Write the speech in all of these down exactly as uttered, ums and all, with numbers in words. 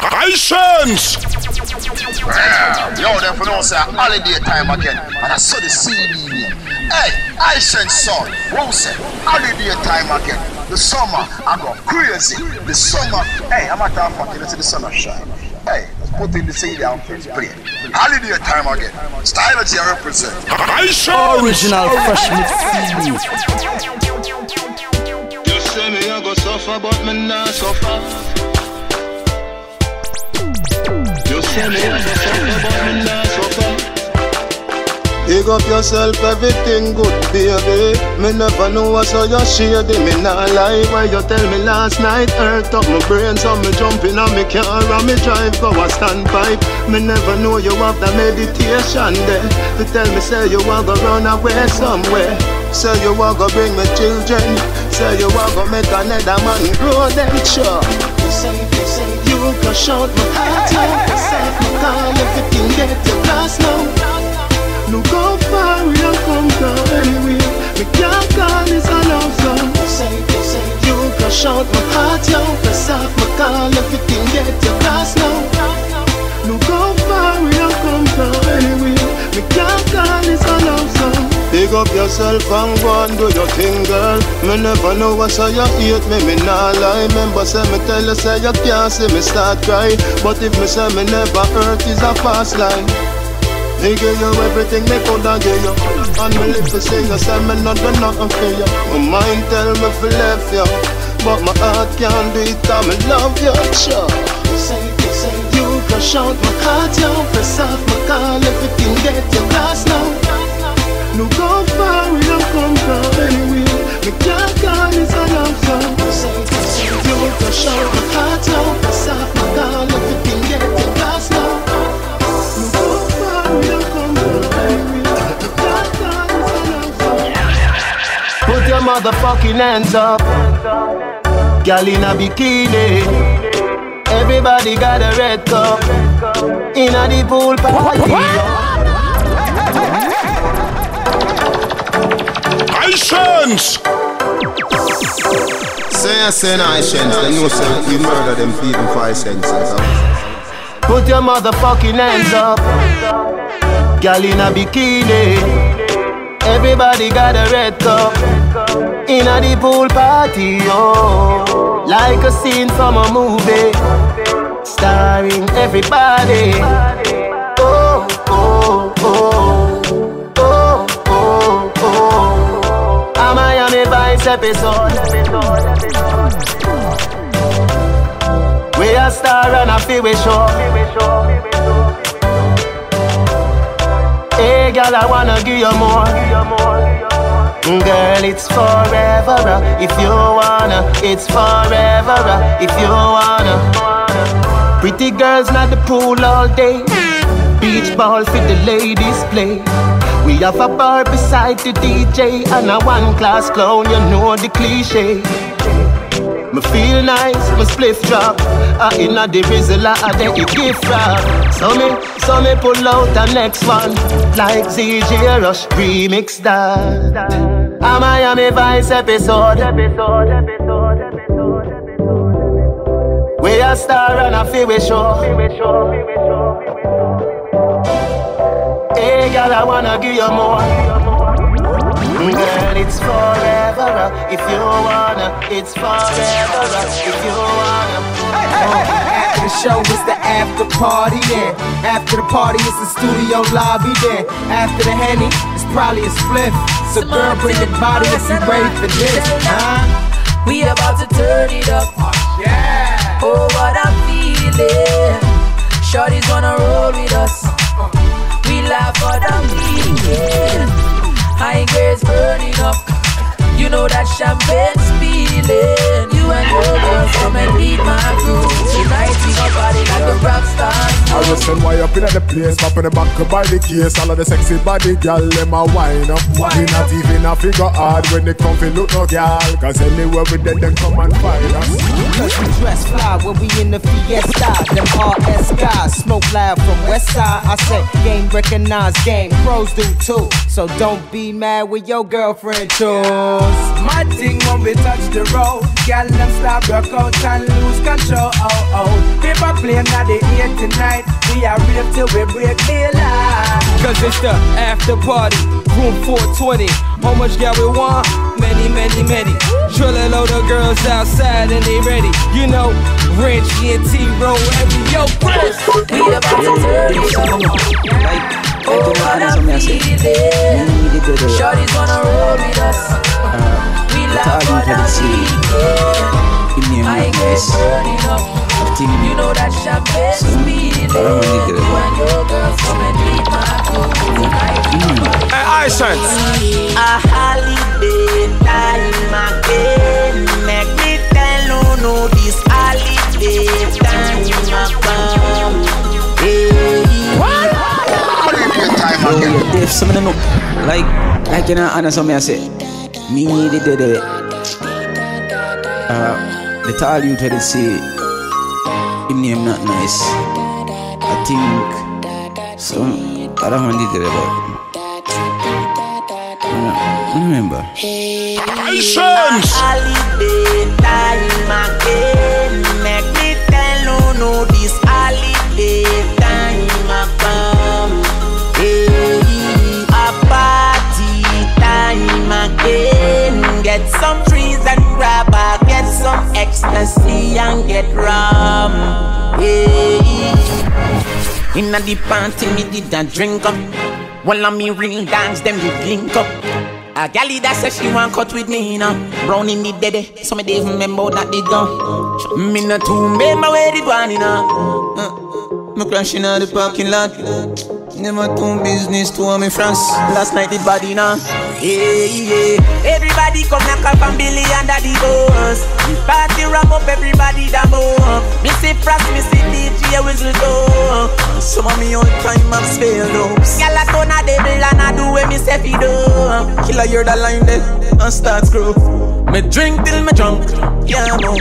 I-SHENCE! Well, yo, them for no say holiday time again, and I saw the C D here. Hey, I-SHENCE SOUND, who said holiday time again? The summer, I go crazy. The summer, hey, I'm a time fucking, let's see the sun of shine. Hey, let's put in the C D and play. Holiday time again. Style that you represent. I-SHENCE! Original Fresh Mix. You say me, I go suffer, but me not suffer. Big up yourself, everything good, baby. Me never know what's so you're shady. Me not lie, why you tell me last night? Hurt up my brain, so me jumping on me car and me drive go a standpipe. Me never know you have the meditation there. You tell me say you wanna run away somewhere. Say you wanna bring me children. Say you wanna make another man grow them sure. You can shout my heart out, set my time, everything get to class now. Look how far we have come down anyway. We can't call this a love song. You can shout my heart out, set my time, everything get to class now. Look how far we have come down anyway. We can't call this a love song. Big up yourself and go and do your thing, girl. Me never know what so you hate me, me nah lie. Remember say me tell you say you can't see me start cry. But if me say me never hurt is a fast line. Me give you everything me coulda give you, and me live to sing you say me not do nothing for you. My mind tell me fi left you, but my heart can't do it and me love you, sure. You can shout my heart out, press off my call, everything get to class now. Look how far we have come from anyway. We can't call this a love song. You can shout my heart out, pass off my doll, everything get to class now. Look how far we have come from anyway. We can't call this a love song. Put your motherfucking hands up, girl in a bikini. Everybody got a red cup in a the pool party. I-SHENCE! Say I say I-SHENCE, I know say we murder them people for I-SHENCE. Put your motherfucking hands up, girl in a bikini. Everybody got a red cup in a the pool party, oh. Like a scene from a movie, starring everybody. Oh, oh, oh. Episode. We are star and a feel we show. Hey girl, I wanna give you more. Girl, it's forever. If you wanna, it's forever. If you wanna. Pretty girls not the pool all day. Beach ball fit the ladies play. We have a bar beside the D J and a one-class clown, you know the cliché. Me feel nice, me spliff drop. I inna the rizzler, I dey the gift wrap. So me, so me pull out the next one, like Z J Rush remix that. A Miami Vice episode. We a star and a fi we show. Hey girl, I wanna give you more. Girl, it's forever. If you wanna, it's forever. If you wanna. Hey, hey, hey, hey, hey. After the show is the after party, yeah. After the party is the studio lobby, yeah. After the Henny, it's probably a spliff. So girl, bring your body if you're ready for this, huh? We about to turn it up. Yeah. Oh, what I'm feeling. Shorty's gonna roll with us. We laugh for the weekend. High girls burning up. You know that champagne's spilling. You and your girls come and lead my crew. Tonight we gon' party like a rock star. I Russian why up in the place, popping the back by the case. All of the sexy body gal, let my wine up. We not even a figure hard when they come to look no gal, cause anywhere we dead them come and find us. Cause we dress fly when we in the fiesta. Them R S guys smoke loud from west side. I said game recognize game, pros do too. So don't be mad with your girlfriend too. My thing when we touch the road, gal them stop work out and lose control. Oh oh, people playing at the air tonight. We are real till we break daylight. Cause it's the after party, room four twenty. How much gal we want? Many, many, many. Drill a load of girls outside and they ready. You know, Ranch and T-Roll every yo, Chris. We about to turn it on. Like, oh, I need it. Shorties wanna roll with us. We like what I need. I get burning up. You know that champagne so, speed uh, you and your girls come and meet my girls. Hey, I-Shence. A holiday time again. Make me tell you no this holiday time again. Hey, what? Holiday time again. If some of them look like, like you know, honest me, I say, me need it today. Uh, they tell you to see. Him name not nice. I think so. I don't want to do that. I don't remember. Hey, I-Shence. Holiday time again. Make me tell you no this holiday time again. Hey, a party time again. Get some trees and grab a. Get some ecstasy and get rum. Yeah. Inna the party, me did a drink up. One of me ring dance, them you blink up. A gally that says she want cut with me, you know. Brown in the dead, some of them remember that they done. Me not too remember where it was, you know. Me crashing out the parking lot. Never too business to me friends. Last night it bad, you know. Yeah, yeah. Everybody come knock up and Billy under the bus. We party ram up, everybody that move up. Me see Frax, me see D J whistle go. Some of me old time maps failed up. Girl I turn a devil and I do what me say fi do. Killer hear the line there and start screw. Me drink till me drunk, yeah no.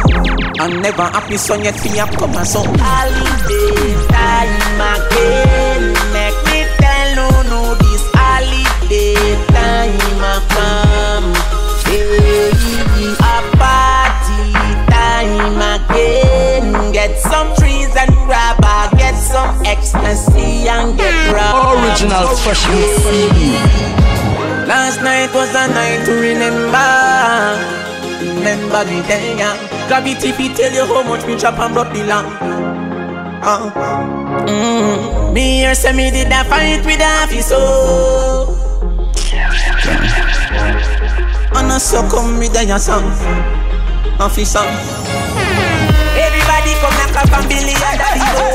I'm never happy so yet fi up come and so. Holiday time again. Make me tell no no this holiday time. Come, hey, a party time again. Get some trees and rubber, get some ecstasy and get rubber. Original Fresh. Last night was a night to remember. Remember the day, yeah. Gravity fi tell you how much me chop and broke the lamp. Uh, mm, me here say me did a fight with a fiso. And I so come with a song, a fish song. Everybody come and clap and Billy and Daddy go.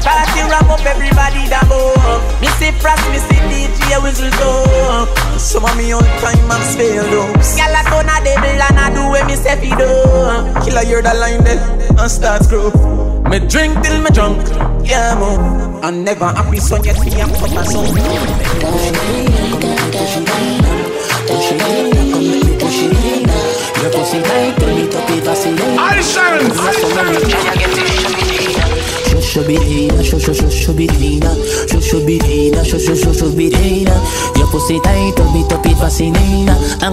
Party ram up, everybody that go. Me see Frax, me see D J whistle go. Some of me old time maps failed up. Girl I turn a devil and I do what me say fi do. Killer hear the line there and start screw. Me drink till me drunk, yeah mo. I never happy so yet me am for my son. Your pussy tight, to be top it fascinating. And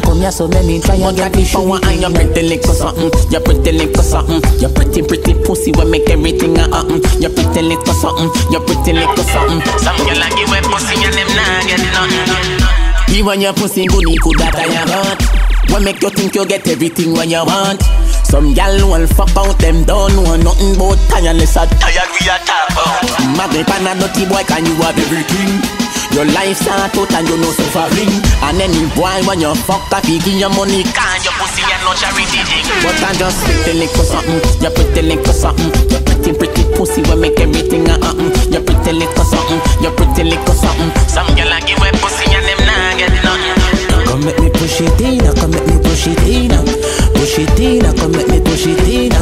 come here so let me try and get this show. And you're pretty lick or something. You're pretty lick or something. You're pretty pretty pussy will make everything a happen. You're pretty lick or something. You're pretty lick or something. Some girl like you with pussy and them not get nothing. You and your pussy good, you could that I want. What make you think you get everything when you want? Some gal won't fuck out, them don't know nothing but tireless and tired we are top out. Magnet and a dirty boy, can you have everything? Your life's out and you no suffering. And any boy when you fuck up, he give your money, can your pussy and no charity thing. But I just pretty lick for something, you pretty lick for something. You pretty pretty pussy will make everything a happen. You pretty lick for something, you pretty lick for something. Some gal like you with pussy and them not. Come let me push it in, come let me push it in. Push it in, come let me push it in.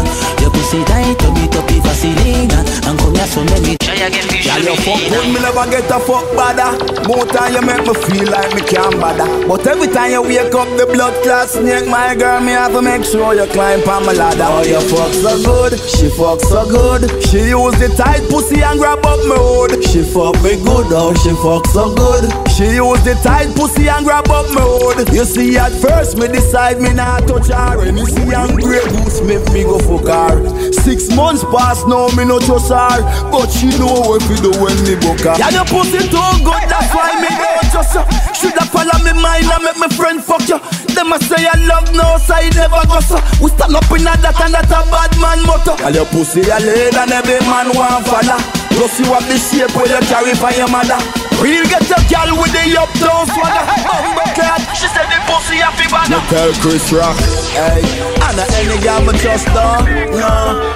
Your pussy tight, to be toppy vaseline. And come here so let me try. you get me should be needed. Me never get a fuck badder. More time you make me feel like me can't bother. But every time you wake up the blood clot snake, my girl, me have to make sure you climb on my ladder. Oh, you fuck so good, she fuck so good. She use the tight pussy and grab up my hood. She fuck me good, oh, she fuck so good. She use the tight pussy and grab up my hood. You see, at first me decide me not touch her. And you see, I'm great goose, make me go fuck her. Six months past now, me no trust her. But she know what we do when me book her. Yeah, you pussy too good, that's why me don't trust her. Shoulda follow me mind and make my friend fuck you. Them a say I love no, so I never go so. We stand up in a that and that a bad man motto. Girl, your pussy a lead and every man want falla. Plus you have the shape where you carry for your mother. Real get your girl with the uptown swagger. Bumbo clad, she said the pussy a fi bada. You tell Chris Rock, hey. I know any girl me trust though, no.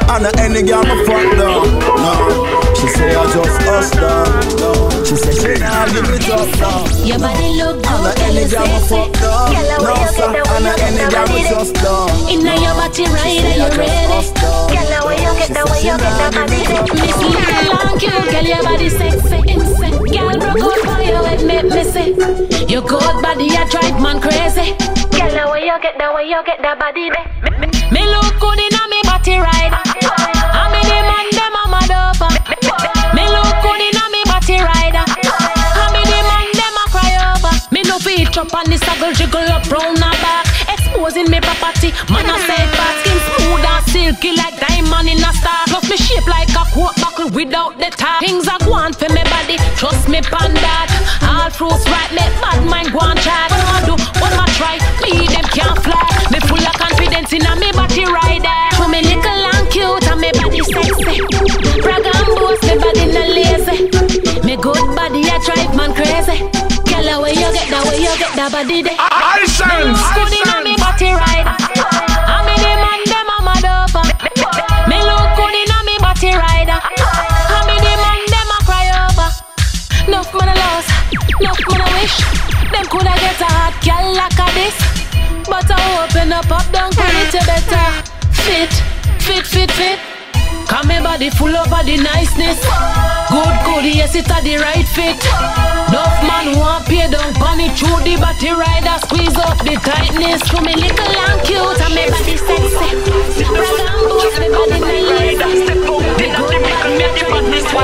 I know any girl me fuck though, no. She say I just us though, no. She say she nah give it up though. Your body look good, I know any girl me fuck though, no. I know any girl me trust though. Inna your body right, are you ready? Girl, the way you get the way you get the body. Miss me long you, girl, your body sexy, insane. Girl, broke out for you, it make me sick. Your good body, I tried man crazy. Girl, the way you get the way you get the body. Me look good inna me body right. I me the man dem a mad over. Me look good inna me body right. I me the man dem a cry over. Me no fit chop and the saddle jiggle up round and back. Exposing me property, man a say fat skin smooth and silky like diamond in a star. Plus me shape like a coat buckle without the top. Things are gone for me body, trust me pon that. All fruits right, make bad mind go and chat. What ma do, what ma try, me them can't fly. Me full of confidence inna me body rider. So me little and cute and me body sexy. Brag and boast, me body no lazy. Me good body a drive man crazy. Girl, where you get that, where you get that body there? I sense, I sense. Me body right. I me the man dem a mad over. Me look good inna me body right. I me the man dem a cry over. Nuff man a lost, nuff man a wish. Them coulda get a hot girl like a this, but I open up up down for it you better. Fit, fit, fit, fit. Cause me body full of body niceness. Good, good, yes it a the right fit. Nuff man want pay down bunny through the body rider. Squeeze up the tightness. To me little and cute and me body sexy. Brag and boast, me body nice. The good body try.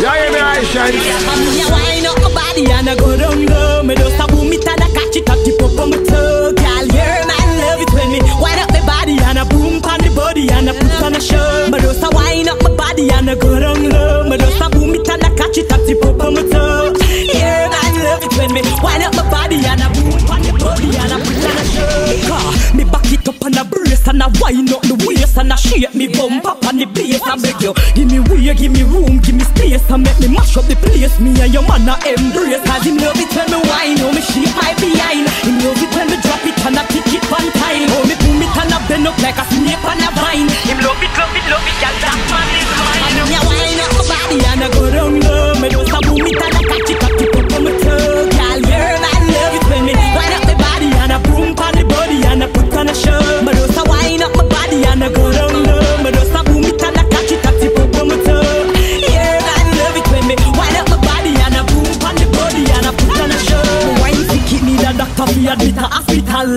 Yeah, yeah, me I shine. Me wine up my body and I go down low. Me just a boom it and I catch it up, keep up on my toe. Girl, yeah, man, love it when me wine up my body and I boom pan the body and I put on a show. Me just a wine up my body and I go down low. Me just a boom it and I catch it up, keep up on my toe. Yeah, man, love it when me wine up my body and I boom pan the body and I put on a show. Me back it up and I brace and I wine up the waist and I shape me bump up on the place and make you give me way, give me room, give me space and make me mash up the place. Me and your man I embrace. Cause him love it when me wine, oh me shape my behind. Him love it when me drop it and I pick it one time. Oh me boom it and I bend up like a snake on a vine. Him love it, love it, love it, girl, that man is mine. Me a wine up my body and I go down low. Me just a boom it and I catch it up, keep up on my toe. Girl, yeah, I love it when me wine up my body and I boom pan the body and I put on a show. Me just a wine up my body and I go down low. Me just a boom it and I catch it up, keep up on my toe. Yeah, I love it when me wine up my body and I boom pan the body and I put on a show. Wine sick, it need a doctor for your bitter hospital.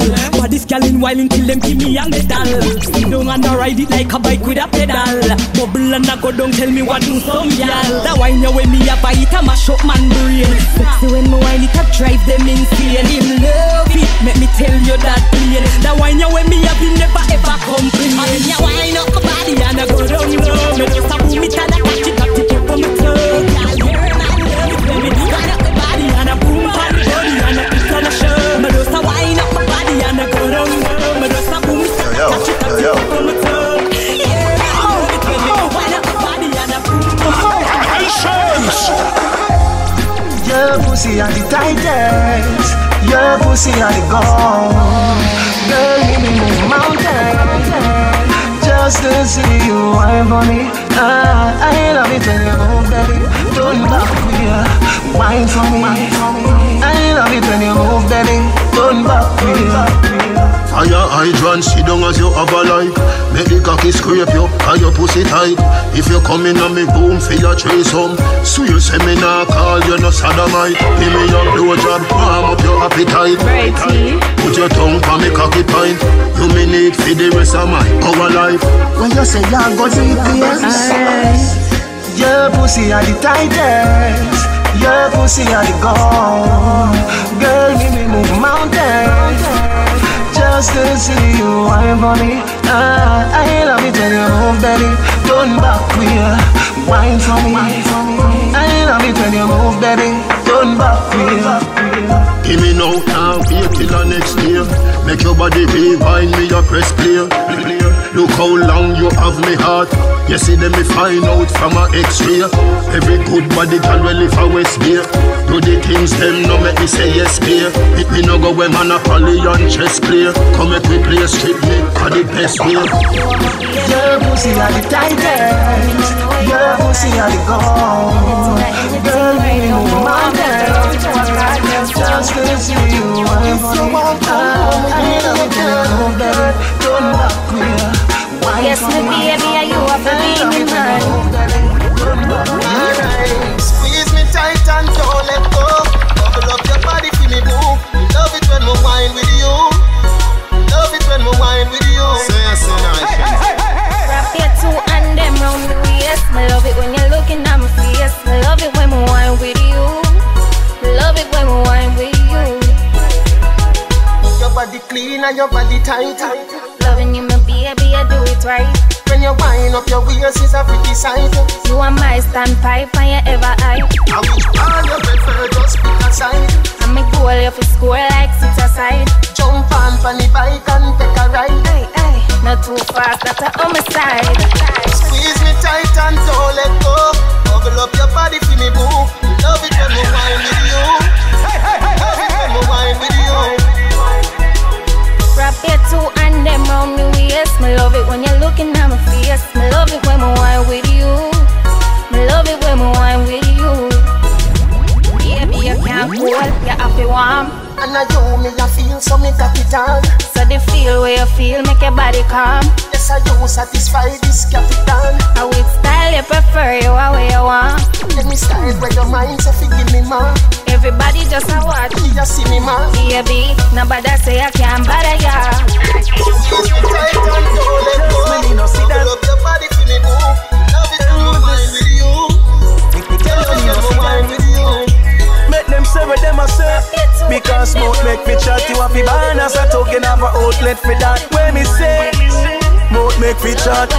This girl in while until them give me a medal. Sit down and I ride it like a bike with a pedal. Bubble and I go down, tell me what do some y'all. That wine you when me a bite a mash up man brain. Sexy when me wine it a drive them insane. Him love it, make me tell you that plain. That wine you when me a be never ever complain. I mean you wine up my body and I go down low. Me just a boom it and I catch it up to keep on my toe. Girl, you're not love it when me wine up my body and I boom on the body and I pick on the show. Me just a wine up my body and I go. Yo, yo, yo. Your pussy on the tightest. Your pussy on the gone. Girl, leave me move mountain just to see you wine for me. Ah, I love it when you move, baby. Don't you back me, wine for me. I love it when you move, baby. Don't back me. And your hydrant sit down as you have a life. Make the cocky scrape you and your pussy tight. If you come in on me boom for your trace home. So you say me nah call you no sodomite. Give me your blowjob, warm up your appetite. Righty. Put your tongue for me cocky pint. You me need for the rest of my our life. When you say you're going to eat this, your pussy are the tightest. Your pussy are the gold. Girl, give me move mountains just to see you wine for me. Ah, I love it when you move, baby. Don't back queer, wine for me. I love it when you move, baby. Don't back queer. Give me no time, wait till the next year. Make your body rewind me, your press play. Look how long you have me heart. You see them me find out from a x-ray. Every good body can really for West Bay. Do the things them no make me say yes, beer. If me no go where man a poly and chess play. Come make we play strip me for the best way. Your pussy are the tightest. Your pussy are the gold. Girl, we move mountains. You want me, you want me, I love you, baby. Don't back queer. Yes, baby, you are for me tonight. Squeeze me tight and don't let go. Bubble up your body, feel me move. Love it when we wine with you. Love it when we wine with you. Say I say I. Wrap your two and them round the waist. I love it when you're looking at my face. I love it when we wine with you. Love it when we wine with you. Your body clean and your body tight. Loving you, my baby, I do it right. When you wind up your wheels, it's a pretty sight. You are my standpipe and you ever hide. I wish all your prefer just pick a side. And my goal you for score like six aside. Jump on from the bike and take a ride. Aye, aye. Not too fast, that's a homicide. Squeeze me tight and don't let go. Bubble up your body for me, boo. Love it when we wine with you. Love it when we wine with you. Wrap your two and them round me waist. Me love it when you're looking at my face. Me love it when we wine with you. Me love it when we wine with you. Baby, you can't cool, you're happy warm. And I do me a feel, so me got it down. So the feel where you feel, make your body calm. Yes, I do satisfy this capital. And with style you prefer, you are where you want. Let me style where your mind, so forgive me, ma. Everybody just a watch, you just see me, ma. Baby, nobody say I can't bother ya. Use me tight and don't let go. Me no see that. Love your body for me, boo. Love it when we wine with you. Love it when we wine with you. Them say with them myself, because smoke make me chat you happy ban as I talking have a outlet for that. When me say, smoke make me chat,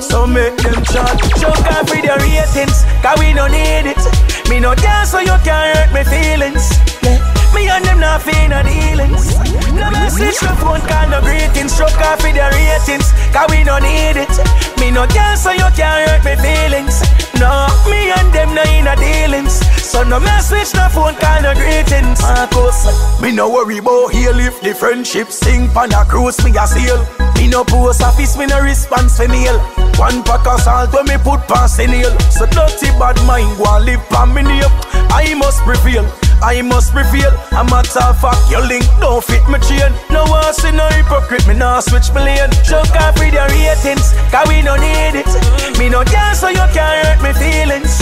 so make them chat. Choke off with your ratings, cause we don't need it. Me no dance so you can't hurt me feelings. Yeah. Me and them not feel no dealings. No message, no phone call, no greetings. Choke off with your ratings, cause we don't need it. Me no dance so you can't hurt me feelings. No, me and them not in a dealings. So no message, no phone, kind of greetings. Marcus, me no worry about here lift the friendship. Sing pan a cruise, me a seal. Me no post office, me no response for meal. One pack of salt when me put past the nail. So dirty bad mind go and live pan me nail. I must prevail, I must prevail. A matter of fact, your link don't fit me chain. No one see no hypocrite, me no switch me lane. Choke off with your ratings, cause we no need it. Me no dance so you can't hurt me feelings.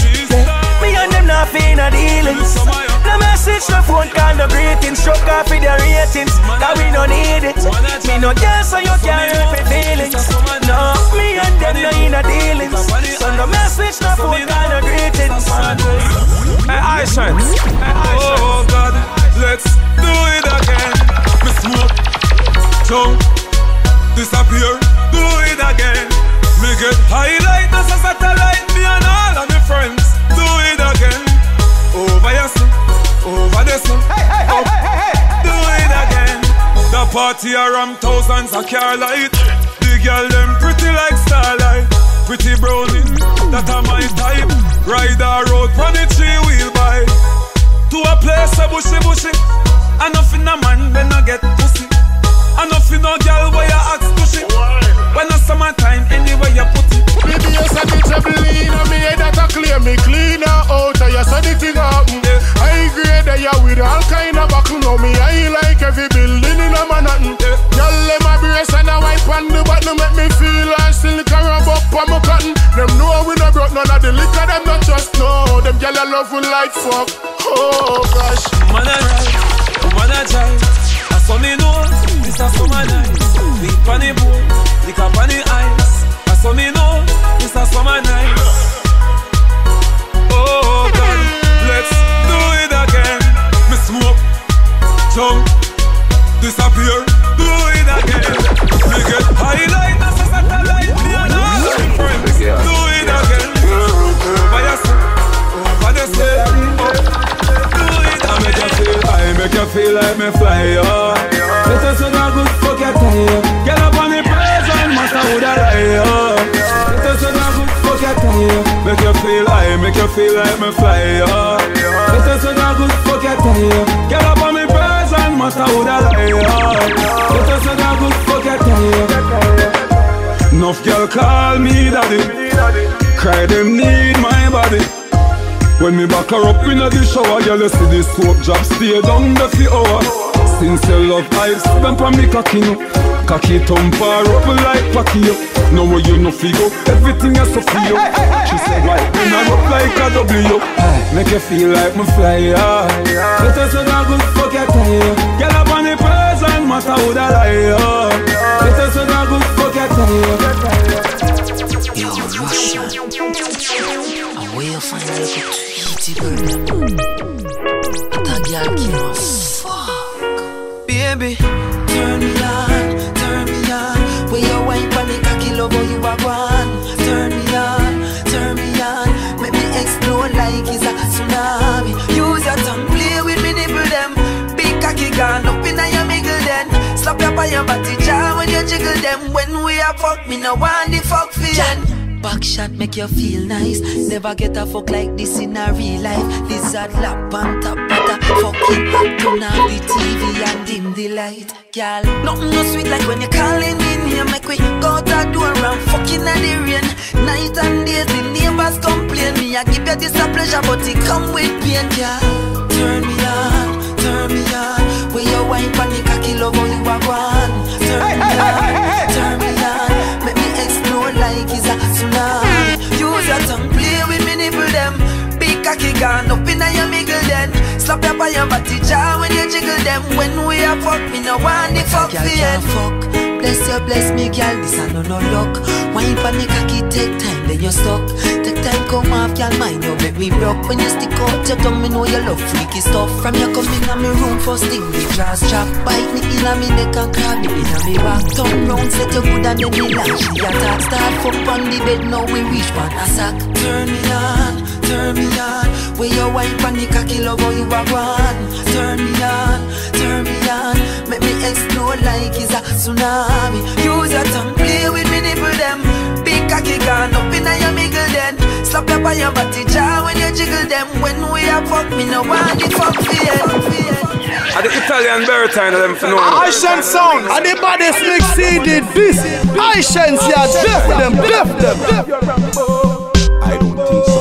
Me and them not in a dealings. No message, no phone call, no greetings. Shook off with their ratings, cause we no need it. Me no dance so you can't hurt me feelings. No, me and them not in a dealings. So no message, no phone call, no greetings. I shines. Oh God, let's do it again. Me smoke, jump, disappear, do it again. Me get high like this a satellite. Me and all of my friends do it again. Over your son, over the sun. Hey, hey, hey, hey, hey, hey. Do it again. The party around thousands of car light. The girl them pretty like starlight. Pretty brownie, that are my type. Ride a road from the tree wheel by. To a place a bushy bushy. Enough in a man when I get pussy. Enough in a girl where you ask pushy. When it's summertime anywhere you put it. Baby, you said the trouble in me head that I clear me cleaner out. You said the thing happen. I agree that you with all kind of buckle. Now me I like every building in a Manhattan. Y'all love will like fuck. Oh gosh. Woman a right, woman a jive. I saw me know, this a summer night. Sleep on the boat, lick up on the ice. I saw me know, this a summer night. Oh God, let's do it again. Me smoke, jump, disappear, do it again. We get high like a satellite. Friends, do it again. By yourself. Do it, I make you feel, I make you feel like me fly, yo. This is a good fuck your time. Get up on the present, master would I lie, yo. This is a good fuck your time. Make you feel, I make you feel like me fly, yo. This is a good fuck your time. Get up on the present, master would I lie, yo. This is a good fuck your time. Enough girl call me daddy, cry them need my body. When me back her up in the shower, girl, you see this soap drop stay down the few hours. Since you love, I've spent on me cocky no. Cocky thumper up like Pacquiao. Now where you no figure, everything is so free. She said, why when I up like a W? Make you feel like me fly, ah. This is a good fuck your time. Girl, up on the present, matter who that I am. This is a good fuck your time. Yo, Russia. I will find a little fuck. Baby, turn me on, turn me on. When you wine for me, cocky love, you are gone. Turn me on, turn me on. Make me explode like it's a tsunami. Use your tongue, play with me, nibble them. Big cocky gone up in your middle then. Slap your by your body jam when you jiggle them. When we are fuck, me no want the fuck feeling. Back shot make you feel nice. Never get a fuck like this in a real life. Lizard lap on top but a fucking turn on the T V and dim the light. Girl, nothing no sweet like when you're calling me name. Make we go out the door and fucking at the rain. Night and days the neighbors complain. Me I give you this a pleasure but it come with pain. Girl, turn me on, turn me on. When you wine for me cocky love how you are gone. Turn me on, turn me on. Make me explode like it's a tsunami. Use your tongue, play with me, nibble them. Big cocky gone up in your middle then. Slap your by your body jaw when you jiggle them. When we are fuck, me no want the fuck for you. Fuck, bless you, bless me, girl, this a no no luck. Wine for me cocky, take time, then you're stuck. Take time, come off, girl, mind you make me broke. When you stick out your tongue, me know you love freaky stuff. From your coming on me room, first thing, me class trap. Bite me in a me neck and grab me in a me back. Turn round, set you good and then me lash the attack. Start fuck on the bed, now we reach pan a sack. Turn me on, turn me on. When you wine for me cocky, love how you are gone. Turn me on, turn me on. Make me explode like it's a tsunami. Use your tongue, play with me, nibble them. Big cocky gone up in your middle then. Slap up on your body jaw when you jiggle them. When we are fuck, me no want the fuck fear. At the Italian baritone them for no I Shence Sound. At the baddest mix did this. I Shence, yeah, deaf them, deaf them. I don't think so.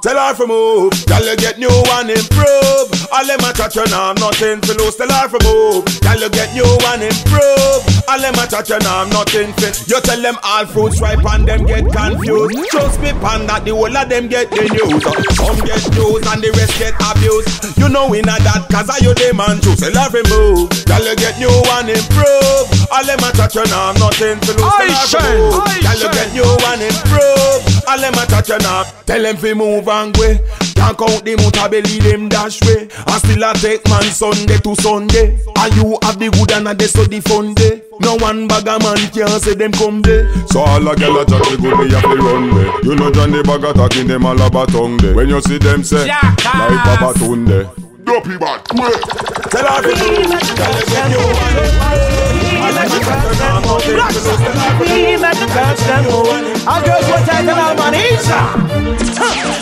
Tell her for move, tell you get new and improve. All them a touch you now, nothing for lose. Tell her for move, tell you get new and improve. All them a touch you now, nothing for. You tell them all fruits ripe and them get confused. Trust me, pan that the whole of them get the news. Some get news and the rest get abused. You know we not that cause I you them and choose. Tell her for move, tell you get new and improve. All them a touch you now, nothing for lose. Tell her for move, tell you get new and improve. All them a touch you now, tell them for move. Angry. Can't count them out a belly them dash way. I still a take man Sunday to Sunday. And you have the good and a day so the fun day. No one bag a man can't say them come day. So all a girl a chat the good me have to run way. You know John the bag a talking them all about tongue day. When you see them say like Baba Tunde. Dopey bad. Tell her to do. Tell her to do. I like to cut them out. I just want to tell them on each.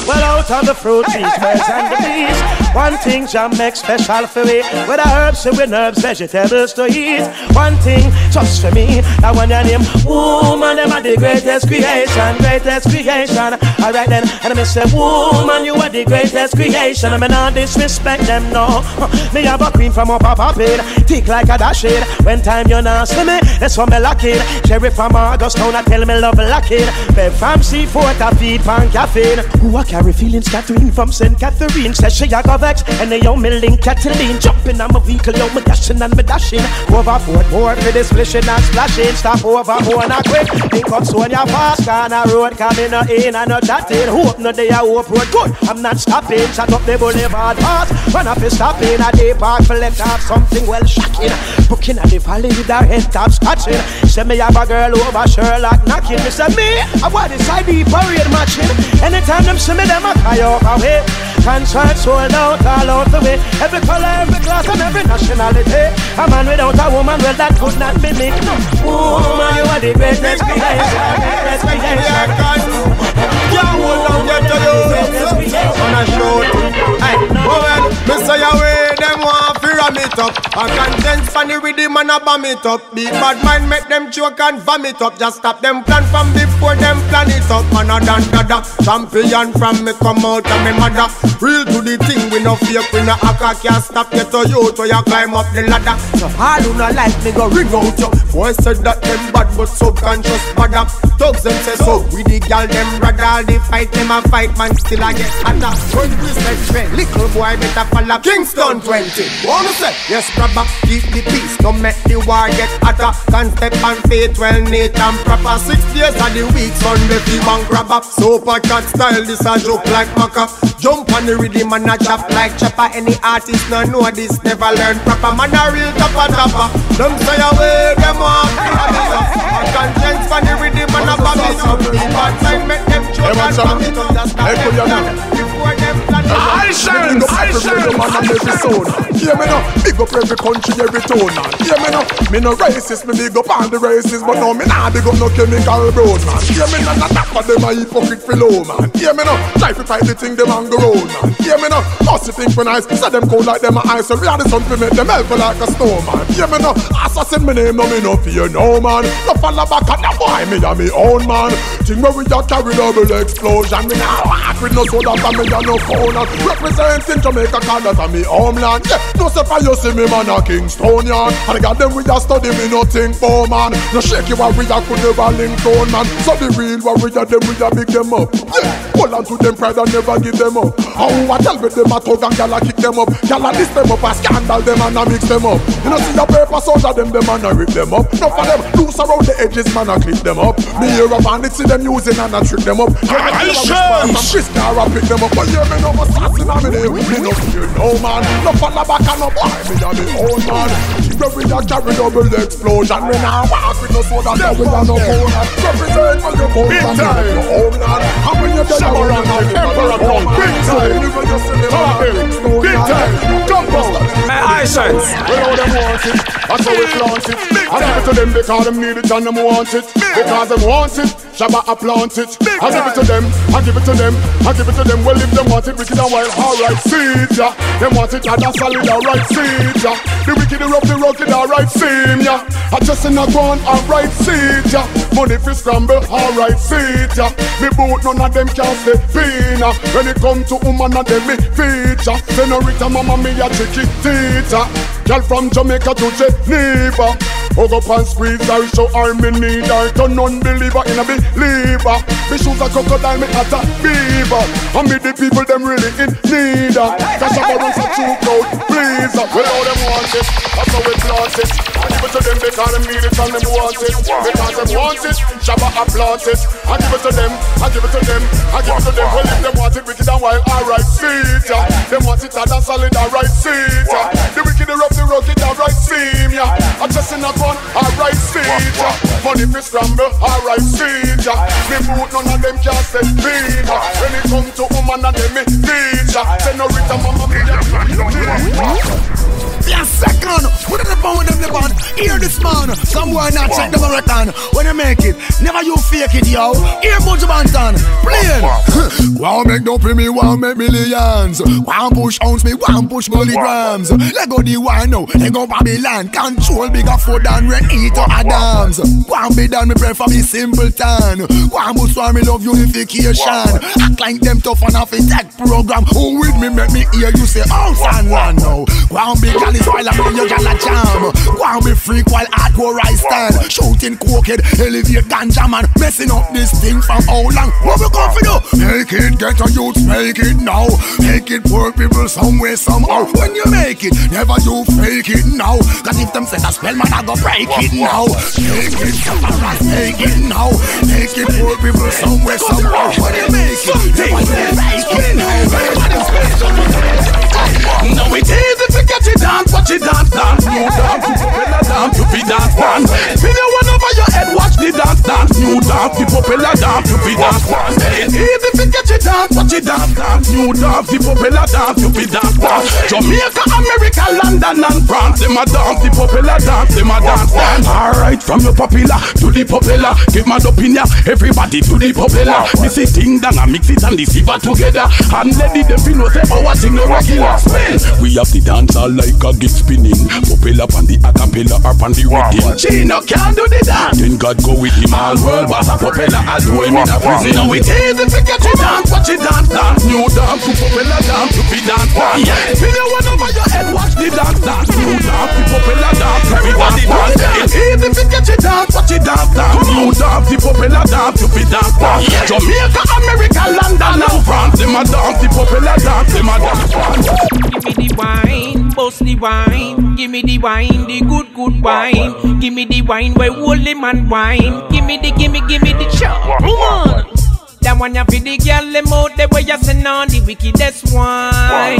Well, out on the fruit, trees, hey, birds hey, and the bees. Hey, one thing jam makes special for me. With the herbs and with herbs, vegetables to eat. One thing just for me. That one that name woman, them are the greatest creation, greatest creation. Alright then, and I may say woman, you are the greatest creation. I may not disrespect them, no. Me have a queen from up a poppin', thick like a dash it. When time you're not see me, that's from me lock it. Cherry from August town, I tell me love lacking. But from C four to feed on caffeine. Who I carry feelings, Catherine from Saint Catherine. Says she I got vex, and they owe me link Cataline. Jumping on my vehicle, yo, me dashing and me dashing. Overboard, more for the splishing and splashing. Stop overboard and quick. Pick up Sonia fast, on a road, coming no in and no chatting. Hope no day I hope road good, I'm not stopping. Shut up the boulevard pass, man up is stopping. A day park for let up something well shocking. Booking at the valley with her head top scratching. Send me have a girl over Sherlock knocking. Me say me, I want this I D parade matching. Anytime them see me, them a cry off away. Concerts sold out all out the way. Every color, every class and every nationality. A man without a woman, well that could not be me. Woman, you are the greatest creation. Greatest creation. Yeah, hold on, get to you. On a shoot. Hey, woman, me say away, them want to ram it up. I can't dance funny with them and I bomb it up. Be bad mind, make them choke and vomit up. Just stop them plan from before them plan it up. And I dance dada, champion from me come out of me mother. Real to the thing, we no fake, we no hacker. Can't stop you to you, so you climb up the ladder. So all who no like me go ring out you. Boys said that them bad, but subconscious bad up. Thugs them say so, we the gal them brother. All the fight them and fight man still I get hotter. When we say train, little boy better follow Kingston twenty. Wanna say, yes brother, keep the peace, don't make the war get hotter. Can't step and faith, well neat and proper. Six days of the week, Sunday fee man grab up. Super cat style, this a joke like maca. Jump on the rhythm and a chop like chopper. Any artist no know this, never learn proper. Man a real topper topper. Don't say away, them off. I can't change for the rhythm and a bobby. Some people try make them choke and bobby. Just not them done before them done. I shall, I shall, I shall. Yeah, me no, big up every country, every tone. Yeah, me no, me no racist, me big up all the races. But no, me nah big up no chemical road, man. Yeah, me no, not that for them a hypocrite fellow, man. Yeah, me no, try to fight the thing them on the road, man. Yeah, me no, must you think when I say them cold like them a ice. And reality something make them help like a snow, man. Yeah, me no, assassin me name, no me no fear, no, man. No follow back and no boy, me a me own, man. Thing where we a carry double explosion. Me now walk with no soda, but me a no phone. Representing Jamaica, Canada, me homeland, yeah. No separate you see me man a Kingstonian. And I got them we a study me nothing for man. No shake you what we a could never link on man. So the real what we a them we a big them up. Yeah, hold on to them pride and never give them up. And who a tell with them a tug and gala kick them up. Gala diss them up and scandal them and a mix them up. You know see the paper soldier them them and a rip them up. No for them loose around the edges man a clip them up. Me hear a bandit see them using and a trick them up. I Chris Chris Cara pick them up. But yeah me no assassin and me me no fear no man. No follow back. Can up buy me a me own man. Every day carry double explosion. We now walk with no soda, we now no phone. Represent for your bones and your own land. And when you get your own land, Emperor come. Big time, big time, come on. I sense. We know them want it, that's how we flaunt it. I give it to them because them need it and them want it. Because them want it, Shabba I plant it. I give it to them, I give it to them, I give it to them. Well if them want it, wicked and wild, alright, see ya. Them want it, and that's solid. Alright, see ya. The wicked are up the rugged, alright, see ya. I just in a gun, alright, see ya. Money for scramble, alright, see ya. Me boot, none of them can stay pina. When it come to woman, and them me feature. Senorita, mama, me a chicky teacher. Girl from Jamaica to Geneva. Hug up and squeeze her, show her me need her. Turn non-believer in a believer. Me shoes a crocodile, me at a beaver. And me the people, them really in need her. Cause Shabba Ranks a true crowd. Please, we know them want it, that's how we plant it. I give it to them because them need it and them want it. Because them want it, Shabba I plant it. I give it to them, I give it to them, I give it to them. Well if them want it, wicked and wild, alright, see ya. Them want it hard and solid, alright, see ya. The wicked are up the rugged, alright, see ya. I just in a gun, alright, see ya. Money for scramble, alright, see ya. Me boot, none of them can say feed ya. When it come to woman and them me feed ya. Senorita, mama, me ya. Yes, second, we don't know when them the band. Hear this man, some boy not check the marathon. When you make it, never you fake it, yo. Hear Mojo Bantan, playing. Wow, make no pay me, wow, make millions. One push ounce me, one push milligrams. Let go the wine now, let go Babylon. Control bigger food than Red Eater Adams. One be done, me pray for me simpleton. One boost for me love unification. Act like them tough on a tech program. Who with me, make me hear you say, oh, San Juan now. One big gal is wild and me, you gal a jam. One now me freak while hardcore I stand. Shouting crooked, elevate ganja man. Messing up this thing from how long? What we come for do? Make it, get a youth, make it now. Make it work people somewhere, somehow. When you make it, never you fake it now. Cause if them send a spell man I go break it now. Make it, make it now. Make it work people somewhere, somehow. When you make it, never you fake it now. Now it is if you catch it down, watch it down, down, you down, propeller down, you be dance one. Video one over your head, watch the dance dance, you down, the propeller down, you be dance one. It is if you catch it down, watch it down, down, you down, the propeller down, you be dance one. Jamaica, America, London and France, them a dance, the propeller dance, them a dance one. Alright, from your popular to the popular, give my opinion, everybody to the popular. This is thing down and mix it and deceiver together, and let the devil know say our thing no regular. We have the dance all like a gig spinning. Propeller on the acapella up on the wow, rhythm. Chino can do the dance. Then God go with him. All world was a propeller. I'll do him in a prison. Now it is if you catch it dance, watch it dance, dance. New dance to propeller dance to be dance one. Video one over your head, watch the dance dance. New dance to propeller dance to be dance one. It is if you catch it dance, watch it dance dance. New dance to propeller dance to be dance one. Jamaica, America, London and France. Them a dance to propeller dance, them a dance one. Give me the wine, boss the wine, give me the wine, the good good wine. Give me the wine, where holy man wine. Give me the, give me, give me the chop. One, that one you be the girl them out the way you send on the wickedest wine.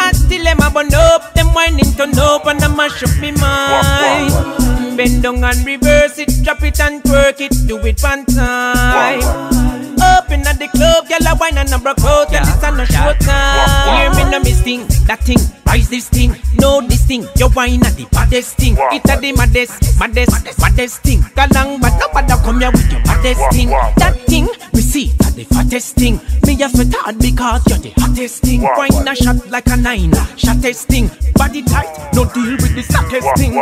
I still am a bun up, them wine into no and I mash up me mind. Bend down and reverse it, drop it and twerk it, do it one time. Open at the club, girl, I wine and I broke out, girl, it's on a short time. Hear me no miss thing, that thing, rise this thing, know this thing. Your wine at the baddest thing, it's at the maddest, maddest, maddest thing. Galang, but no bother come here with your baddest thing. That thing, we see it at the fattest thing. Me a sweat hard because you're the hottest thing. Wine a shot like a nine, shattest thing. Body tight, no deal with the sackest thing.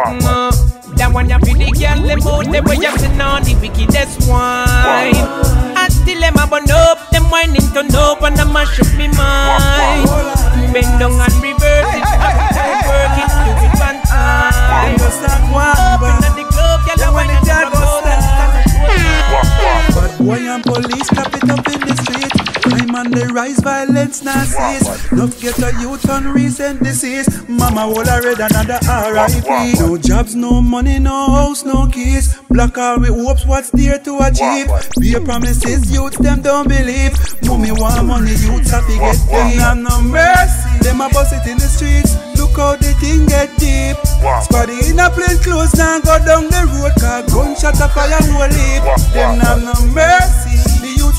That one you feel the girl, them out the way you sing on the wickedest wine. I still am a bun up, them wine into no and I mash up me mind. Bend down and reverse it, up and work it, do it one time. Open at the club, girl, I wine and I broke out. But boy and police clap it up in the street. Crime on the rise, violence now cease. Not get a youth on recent disease. Mama will I read another R I P. No jobs, no money, no house, no keys. Block all with hopes, what's there to achieve. Be a promises, youth, them don't believe. Mommy want money, youth happy get paid. I'm no mercy, them a bust it in the streets. Look how the thing get deep. Squaddy in a plain clothes, now go down the road. Cause gunshot a fire, no leap. Them have no mercy.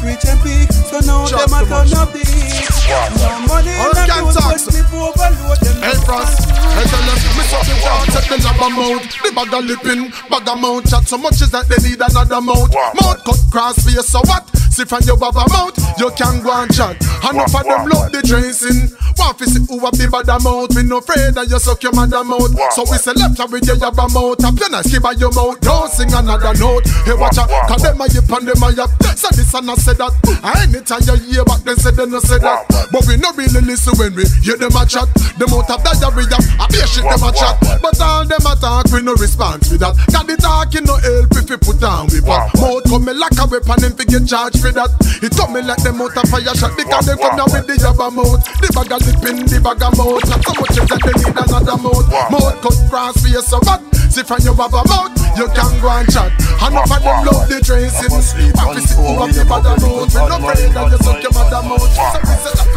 Rich and big, so now just them a turn up the heat. No money in the road, but slip overload them. Hey France, hey tell them, me suck the water, take the jab and mouth. The bag of lipping, bag of mouth, chat so much is that they need another mouth. Mouth cut cross face, so what? See from your baba mouth, you can go and chat. And up of them love the dressing. What if you see who have the bad mouth? We no afraid that you suck your mother mouth. So we say left with your jab mouth. Up your nice, give her your mouth, don't sing another note. Hey watch out, cause them a yip and them a yap. So this and I say that. Anytime you hear back, they say they no say that. But we no really listen when we hear them a chat. Them out of diarrhea, I be a shit them a chat. But all them attack, we no response with that. Cause the talking no help if we put down with that. Mouth come me like a weapon and we get charged for that. It come me like them out of fire shot. Because they come down with the jabba mouth. The bag of lipping, the bag of mouth. Not so much as that they need another mouth. Mouth cut cross face so bad. See from your baba mouth, you can go and chat. And up of them love the tracing. What is it over the bad mouth? We no pray that you suck your mother mouth.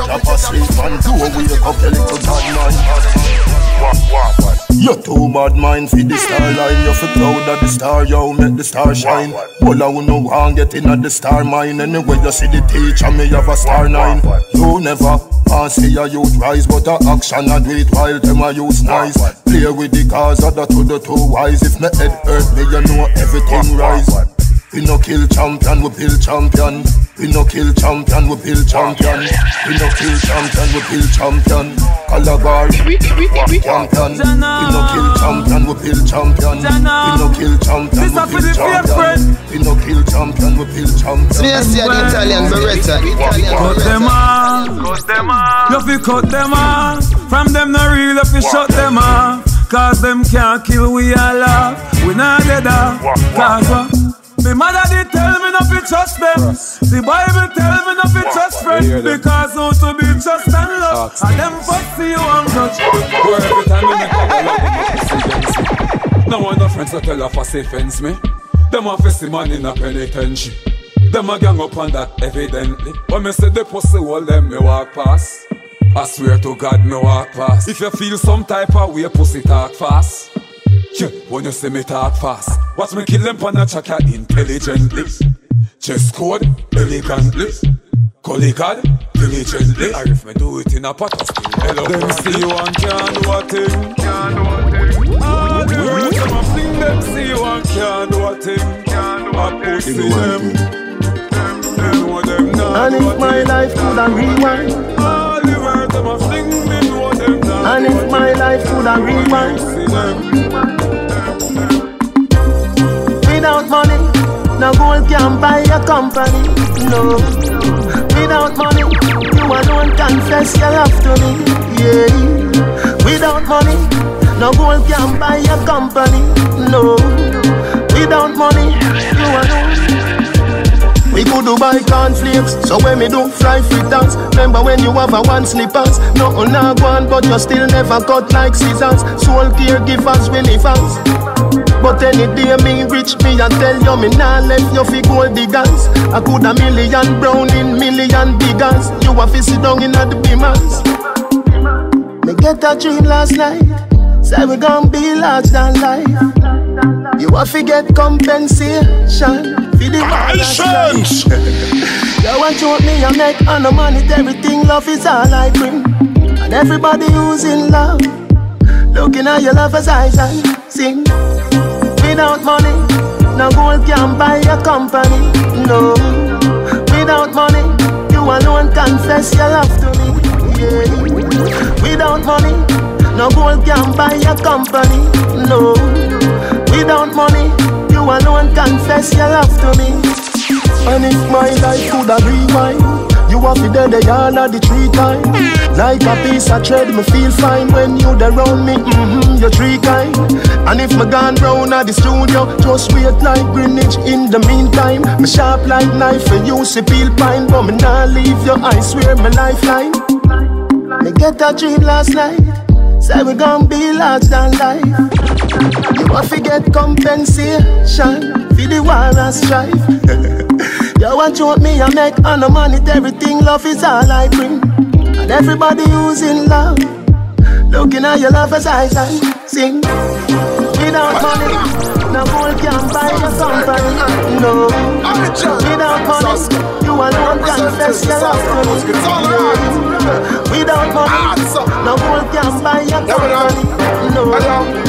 Never sleep and do away with your little bad man. You're too bad mind for the starline. You're for proud of the star, you make the star shine. Well, I won't know how I'm getting at the star mine. Anyway, you see the teacher, me have a star nine. You never I see a youth rise, but a action I do it while them a use nice. Play with the cars, other to the two wise. If my head hurt me, you know everything rise. We no kill champion, we build champion. We no kill champion, we build champion. We no kill champion, we build champion. Calabar, we champion. We no kill champion, we build champion. We no kill champion, we build champion. We no kill champion, we build champion. Yes, yeah, the Italian Beretta. Cut them off, cut them off. You fi cut them off. From them no real, you fi shut them off. Cause them can't kill we alive. We not dead up. Cause uh, the mother did tell me not to trust them. The Bible tell me not to trust friends. Because how to be trust and love. And them pussy you and touch. Where every time you make a girl up, you no one of friends that tell her for safe ends me. Them a fist man in a penitentiary. Them a gang up on that evidently. When me say the pussy wall them me walk past. I swear to God, me walk fast. If you feel some type of way, pussy talk fast. Yeah, when you see me talk fast, watch me kill them pan a chaka intelligently. Chess code, elegantly. Collegial, diligently. Or if me do it in a pot, I still hello. Them see you and can't do a thing. Can't do a thing. Ah, the words them a fling them see you and can't do a thing. Can't do a thing. I pussy them. Them, them, what them not. And if my life could a rewind. And if my life could have rewind, without money, no gold can buy a company. No, without money, you alone confess your love to me. Yeah, without money, no gold can buy a company. No, without money, you alone. We could do buy cornflakes, so when me do fry free dance. Remember when you have a one slippers, no on a one, but you still never cut like scissors. Soul caregivers will live us. But any day me reach me and tell you me nah left you fi gold diggers. I could a million brown in million biggers. You a fi sit down in the beamers. Me get a dream last night, say we gon' be large than life. You a fi get compensation. I sense. You want to me and make and the money, everything love is all I bring. And everybody who's in love, looking at your lover's eyes and sing. Without money, no gold can buy a company. No, without money, you alone confess your love to me. Yeah. Without money, no gold can buy a company. No, without money. You alone confess your love to me. And if my life could have rewind, you have to dead the all of the three times. Like a piece of thread, me feel fine when you there round me. Mm-hmm, you're three kind. And if me gone round at the studio, just wait like Greenwich in the meantime. Me sharp like knife and you see peel pine, but me not leave you. I swear my lifeline. Me get a dream last night, say we gon' be large than life. You want to get compensation for the war and strife. You want to me and make and the money, everything love is all I bring. And everybody who's in love, looking at your lover's eyes and sing. Without money, no gold can buy a company. No, without money, you alone confess your love to me. Without money, no gold can buy a company. No.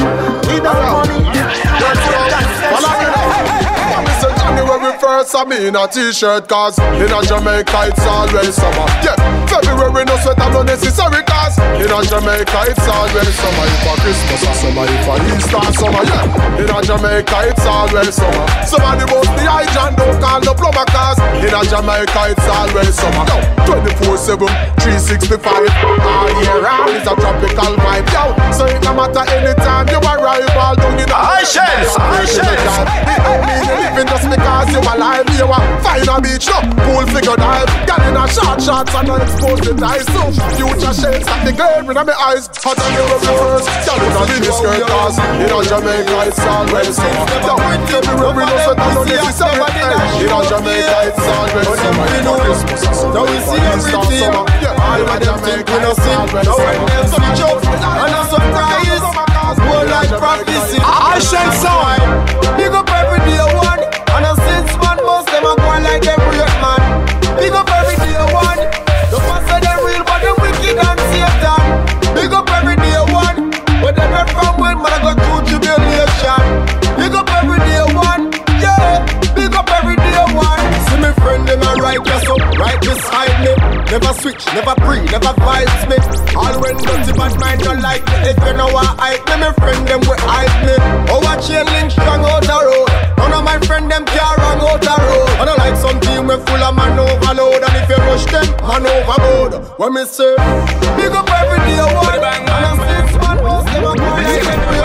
February first, I'm in a t-shirt, cause in a Jamaica it's always summer. Yeah, February no sweat, I'm not necessary, cause in a Jamaica it's always summer. If a Christmas or summer, if a Easter summer, yeah, in a Jamaica it's always summer. Somebody both the hydrant don't call the plumber, cause in a Jamaica it's always summer. Twenty-four seven, three sixty-five, all year round is a tropical vibe, yo. So it no matter anytime you arrive, all down in the I-SHENCE, I-SHENCE. It don't mean you living just because you alive, you a fine a beach, no cool figure dive. Girl in a short shorts and I expose the dice. So future shades at the girl in my eyes. Hot on your reverse, girl in a miniskirt cause in a Jamaica it's always summer. February no sweat, I'm not necessary. In a Jamaica it's always summer. Now we see everything. All of them think we no sin. Now when them switch up and a surprise, more like practicing I Shence Sound. Big up every day one. And a sense man, most them a go like them weird man. Big up every day one. The pastor they real but the wicked and Satan. Big up every day one. But them not from when man I go through tribulation. Big up every day one. Yeah, big up every day one. See me friend them a right dress up, right beside me. Never switch, never pre, never vice me. All when dirty bad mind don't like me. If you know I hype me, me friend them will hype me. Oh a chain link strong out the road. None of my friend them can't run out the road. I don't like some team we full of man overload. And if you rush them, man overboard. When me say, big up every day one. And a six man post them a go like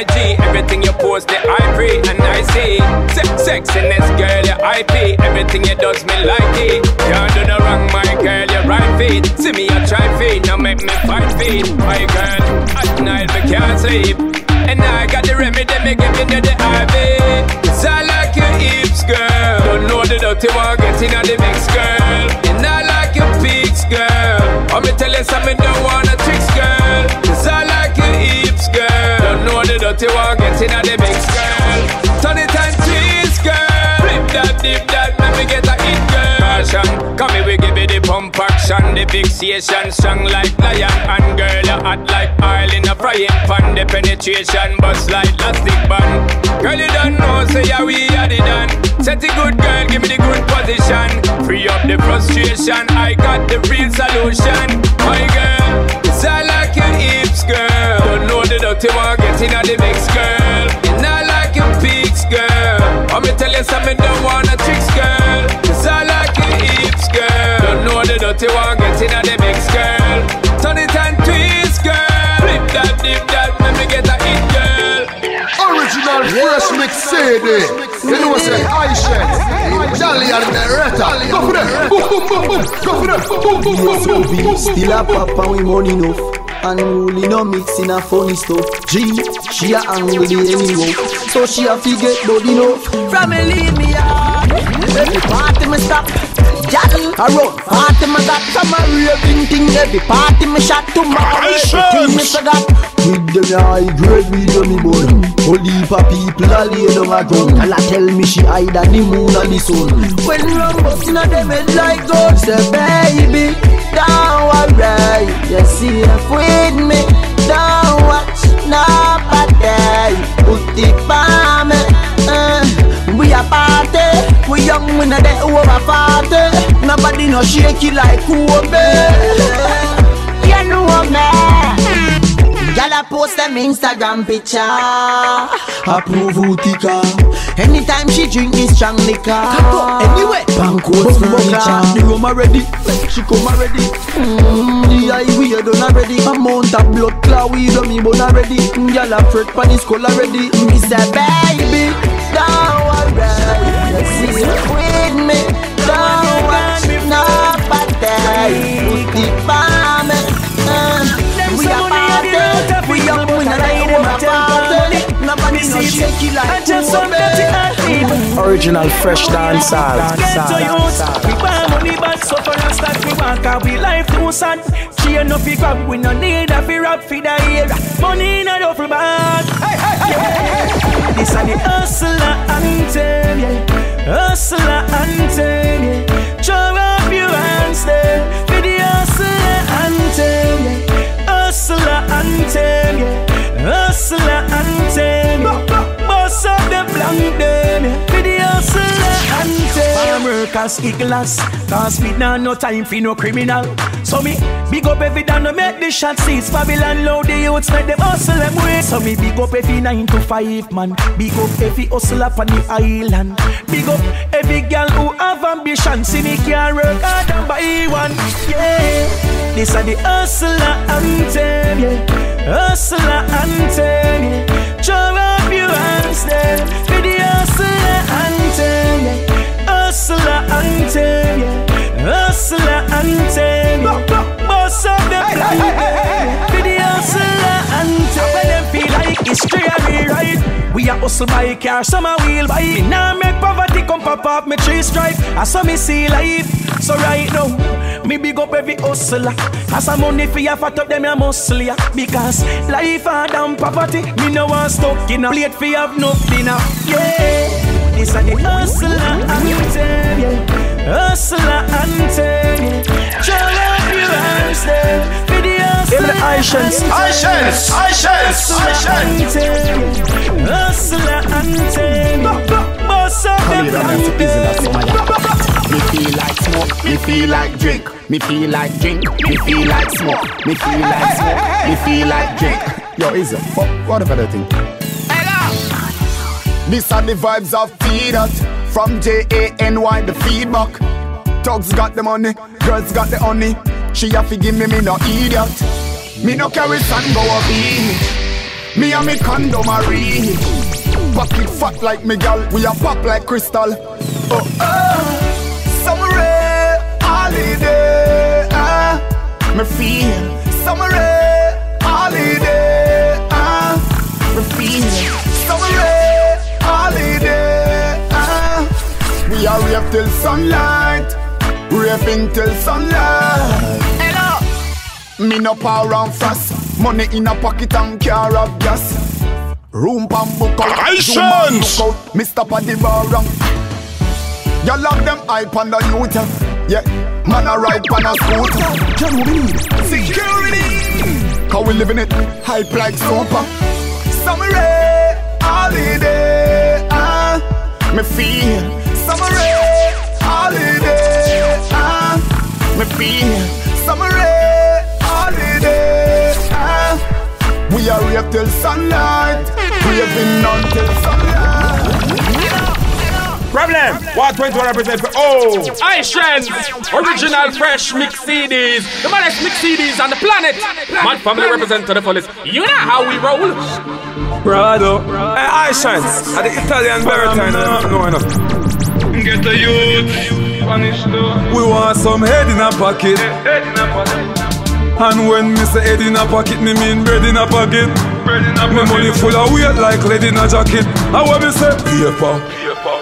I G. Everything you post, the I read and I see. Se Sexiness, girl, your I P. Everything you does, me like it. You do no wrong, my girl, your right feet. See me, your try feet, now make me fight feet. My girl, at night we can't sleep, and I got the remedy, me giving you the I V. So I like your hips, girl. Don't know the dirty one, get in on the mix, girl. And I like your peaks, girl. I'm me tell you something, don't wanna tricks, girl. So I like your hips, girl. Don't know the dirty one, get in on the mix, girl. Turn it and twist, girl. Flip that, dip that, let me get a hit, girl. Passion, come here, we give you the pump action. The fixation, strong like lion. And girl, you hot like oil in a frying pan. The penetration, bust like elastic band. Girl, you don't know, say so yeah, we had it done. Set it good, girl, give me the good position. Free up the frustration, I got the real solution. My girl, it's all like your hips, girl. Don't know the dirty one, get in on the mix, girl. It's not like your peaks, girl. I'm me tell you something, don't wanna tricks, girl. It's all like your hips, girl. Don't know the dirty one, get in on the mix, girl. Turn it and twist, girl. Flip that, dip that, let me get a hit, girl. Original Fresh Mix C D. You know what I say? I-SHENCE, Dali and Beretta. Go for them. Boom, boom, boom, boom. Go for them. Boom, boom, boom, boom, boom. Still a papa with money enough. Unruly no mixing a funny stuff. G, she a angry anyway. So she a figure body enough. From me leave me out. Every party me stop. Jaddle I run. Party me got. From a raving thing. Every party me shot to my I-SHENCE. Me forgot. With them high grade, we do me bone. Only for people are laid on a ground. Tell her tell me she hide at the moon and the sun. When Rambo seen a them head like gold. Say baby, don't worry. You're safe with me. Don't watch nobody. Put it by me. uh, We a party. We young, we not that over forty. Nobody no shake it like Kobe. You know me. Y'all a post them Instagram picture. Approve Utica. Anytime she drink is strong liquor. Can't go anywhere. Banquets furniture. The room already. She come already. Mm. The eye we done already. Amount of blood clot we done me bone already. Y'all a fret pan is cold already. Me say baby, don't worry. This is with me. Don't watch nobody. Put it by me. Uh, we are Original Fresh Dance Hall. We want money but so for us that we want. Cause we life too sad. She enough we grab. We no need a fear up for the air. Money in a duffel bag. This are the hustler anthem, yeah. Hustler anthem, yeah. Throw up your hands there. For the hustler anthem, yeah. Hustler anthem, yeah. Hustler anthem, boss of the blank them. For the hustler anthem. Farm workers eat glass, cause we now no time for no criminal. So me big up every down to make the shots. It's Babylon low, the youths make them hustle them way. So me big up every nine to five man. Big up every hustle up on the island. Big up every girl who have ambition. See me can work hard and buy one. Yeah, this are the hustler anthem, yeah. Hustler anthem, yeah. Throw up your hands there. For the hustler anthem, yeah. Hustler anthem, yeah. Hustler anthem, yeah. Boss of the people, yeah. For the hustler anthem. When them feel like history a rewrite. We a hustle by car, some a wheel by. Me nah make poverty come pop up me three stripe. I saw me see life. So right now me big up every hustler. As a money for ya fat up them ya muscle ya. Because life hard and poverty. Me no one stuck in a plate for ya have nothing now. Yeah, this a the hustler anthem, yeah. Hustler anthem, yeah. Throw up your hands there. For the hustler anthem. I-SHENCE, I-SHENCE, I-SHENCE, I-SHENCE. Hustler anthem. Boss up the blanket. Me feel like smoke, me feel like drink. Me feel like drink, me feel like smoke. Me feel like smoke, me feel like drink. Yo, is it fuck? What about that thing? Hello! These are the vibes of Feedot. From J A N Y, the feedback. Thugs got the money, girls got the honey. She have to give me, me no idiot. Me no carry sand go up in. Me and me condom a real. Bucket fat like me gal, we a pop like crystal. Oh oh, summer holiday, ah, me feel. Summer holiday, ah, me feel. Summer holiday, ah, we a rave till sunlight, raving till sunlight. Me no power and fast, money in a pocket and car of gas. Room pan book out, I-SHENCE! Book out, me stop at the bar and you lock them hype on the youth. Yeah, man a ride pan a scooter. Can you believe? Security! Cause we living it, hype like soap. Summer holiday, ah, uh, me feel. Summer holiday, ah, uh, me feel. Summer we are rave till sunlight, raving on till sunlight. Problem, what twenty-one percent for oh, I-SHENCE Original Fresh Mix C Ds, the baddest mix C Ds on the planet. Mad family represent to the fullest. You know how we roll. Brother, I-SHENCE at the Italian Baritone, I don't know enough. Get the youth, punish the. We want some head in a pocket. Head in a pocket. And when me say head in a pocket, me mean bread in a pocket. Bread in a pocket. Me money full of weight like lead in a jacket. And when me say paper,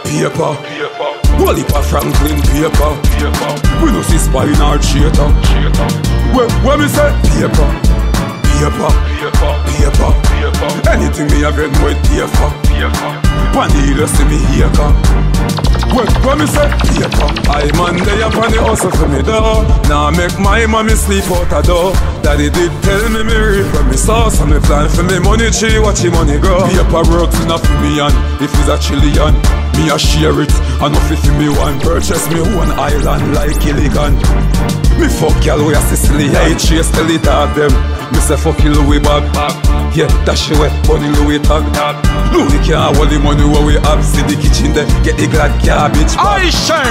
paper, paper, wally pa Franklin paper, paper. We no see spy in our cheater. When, when me say paper, paper, paper, paper, paper. Anything me a get with paper, paper. Pandy you see me here come. When, when me say, paper, I man they up on the hustle for me door. Now nah, make my mommy sleep out a door. Daddy did tell me me reap from me sauce. And me plan for me money tree, watch him money grow. Paper works enough for me and if he's a Chilean, me a share it. And if it's me one, purchase me one island like Iligan. Me fuck y'all we a Sicily, I chase the lead of them. Me say fuck you Louis bag. Yeah, dash away, funny Louis tag. Louis can't hold the money where we have. See the kitchen there, get the glad cat. I shine.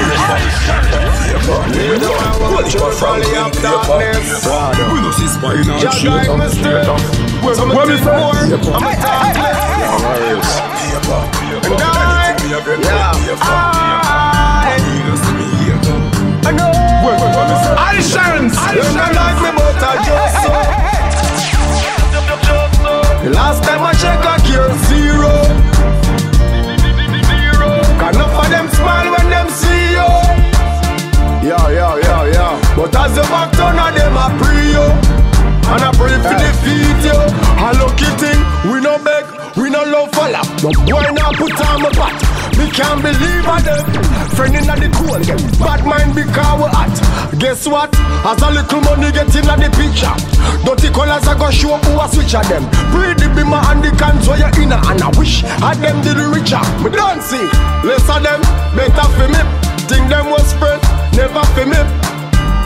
Last time I checked, I killed zero. Enough of them smile when them see you. Yeah, yeah, yeah, yeah. But as you back down, them I pray you. And I pray for the video. Hello Kitty, we no beg, we no love for lap. But why not put on my bat? We can't believe on them. Friend in the cool, yeah. Bad mind because we hot. Guess what? As a little money get in the picture. Dirty colors I go show who I switch at them. Breathe the beamer and the cans where you're in. And I wish I them did the richer. We don't see. Less of them, better for me. Think them was spread, never for me.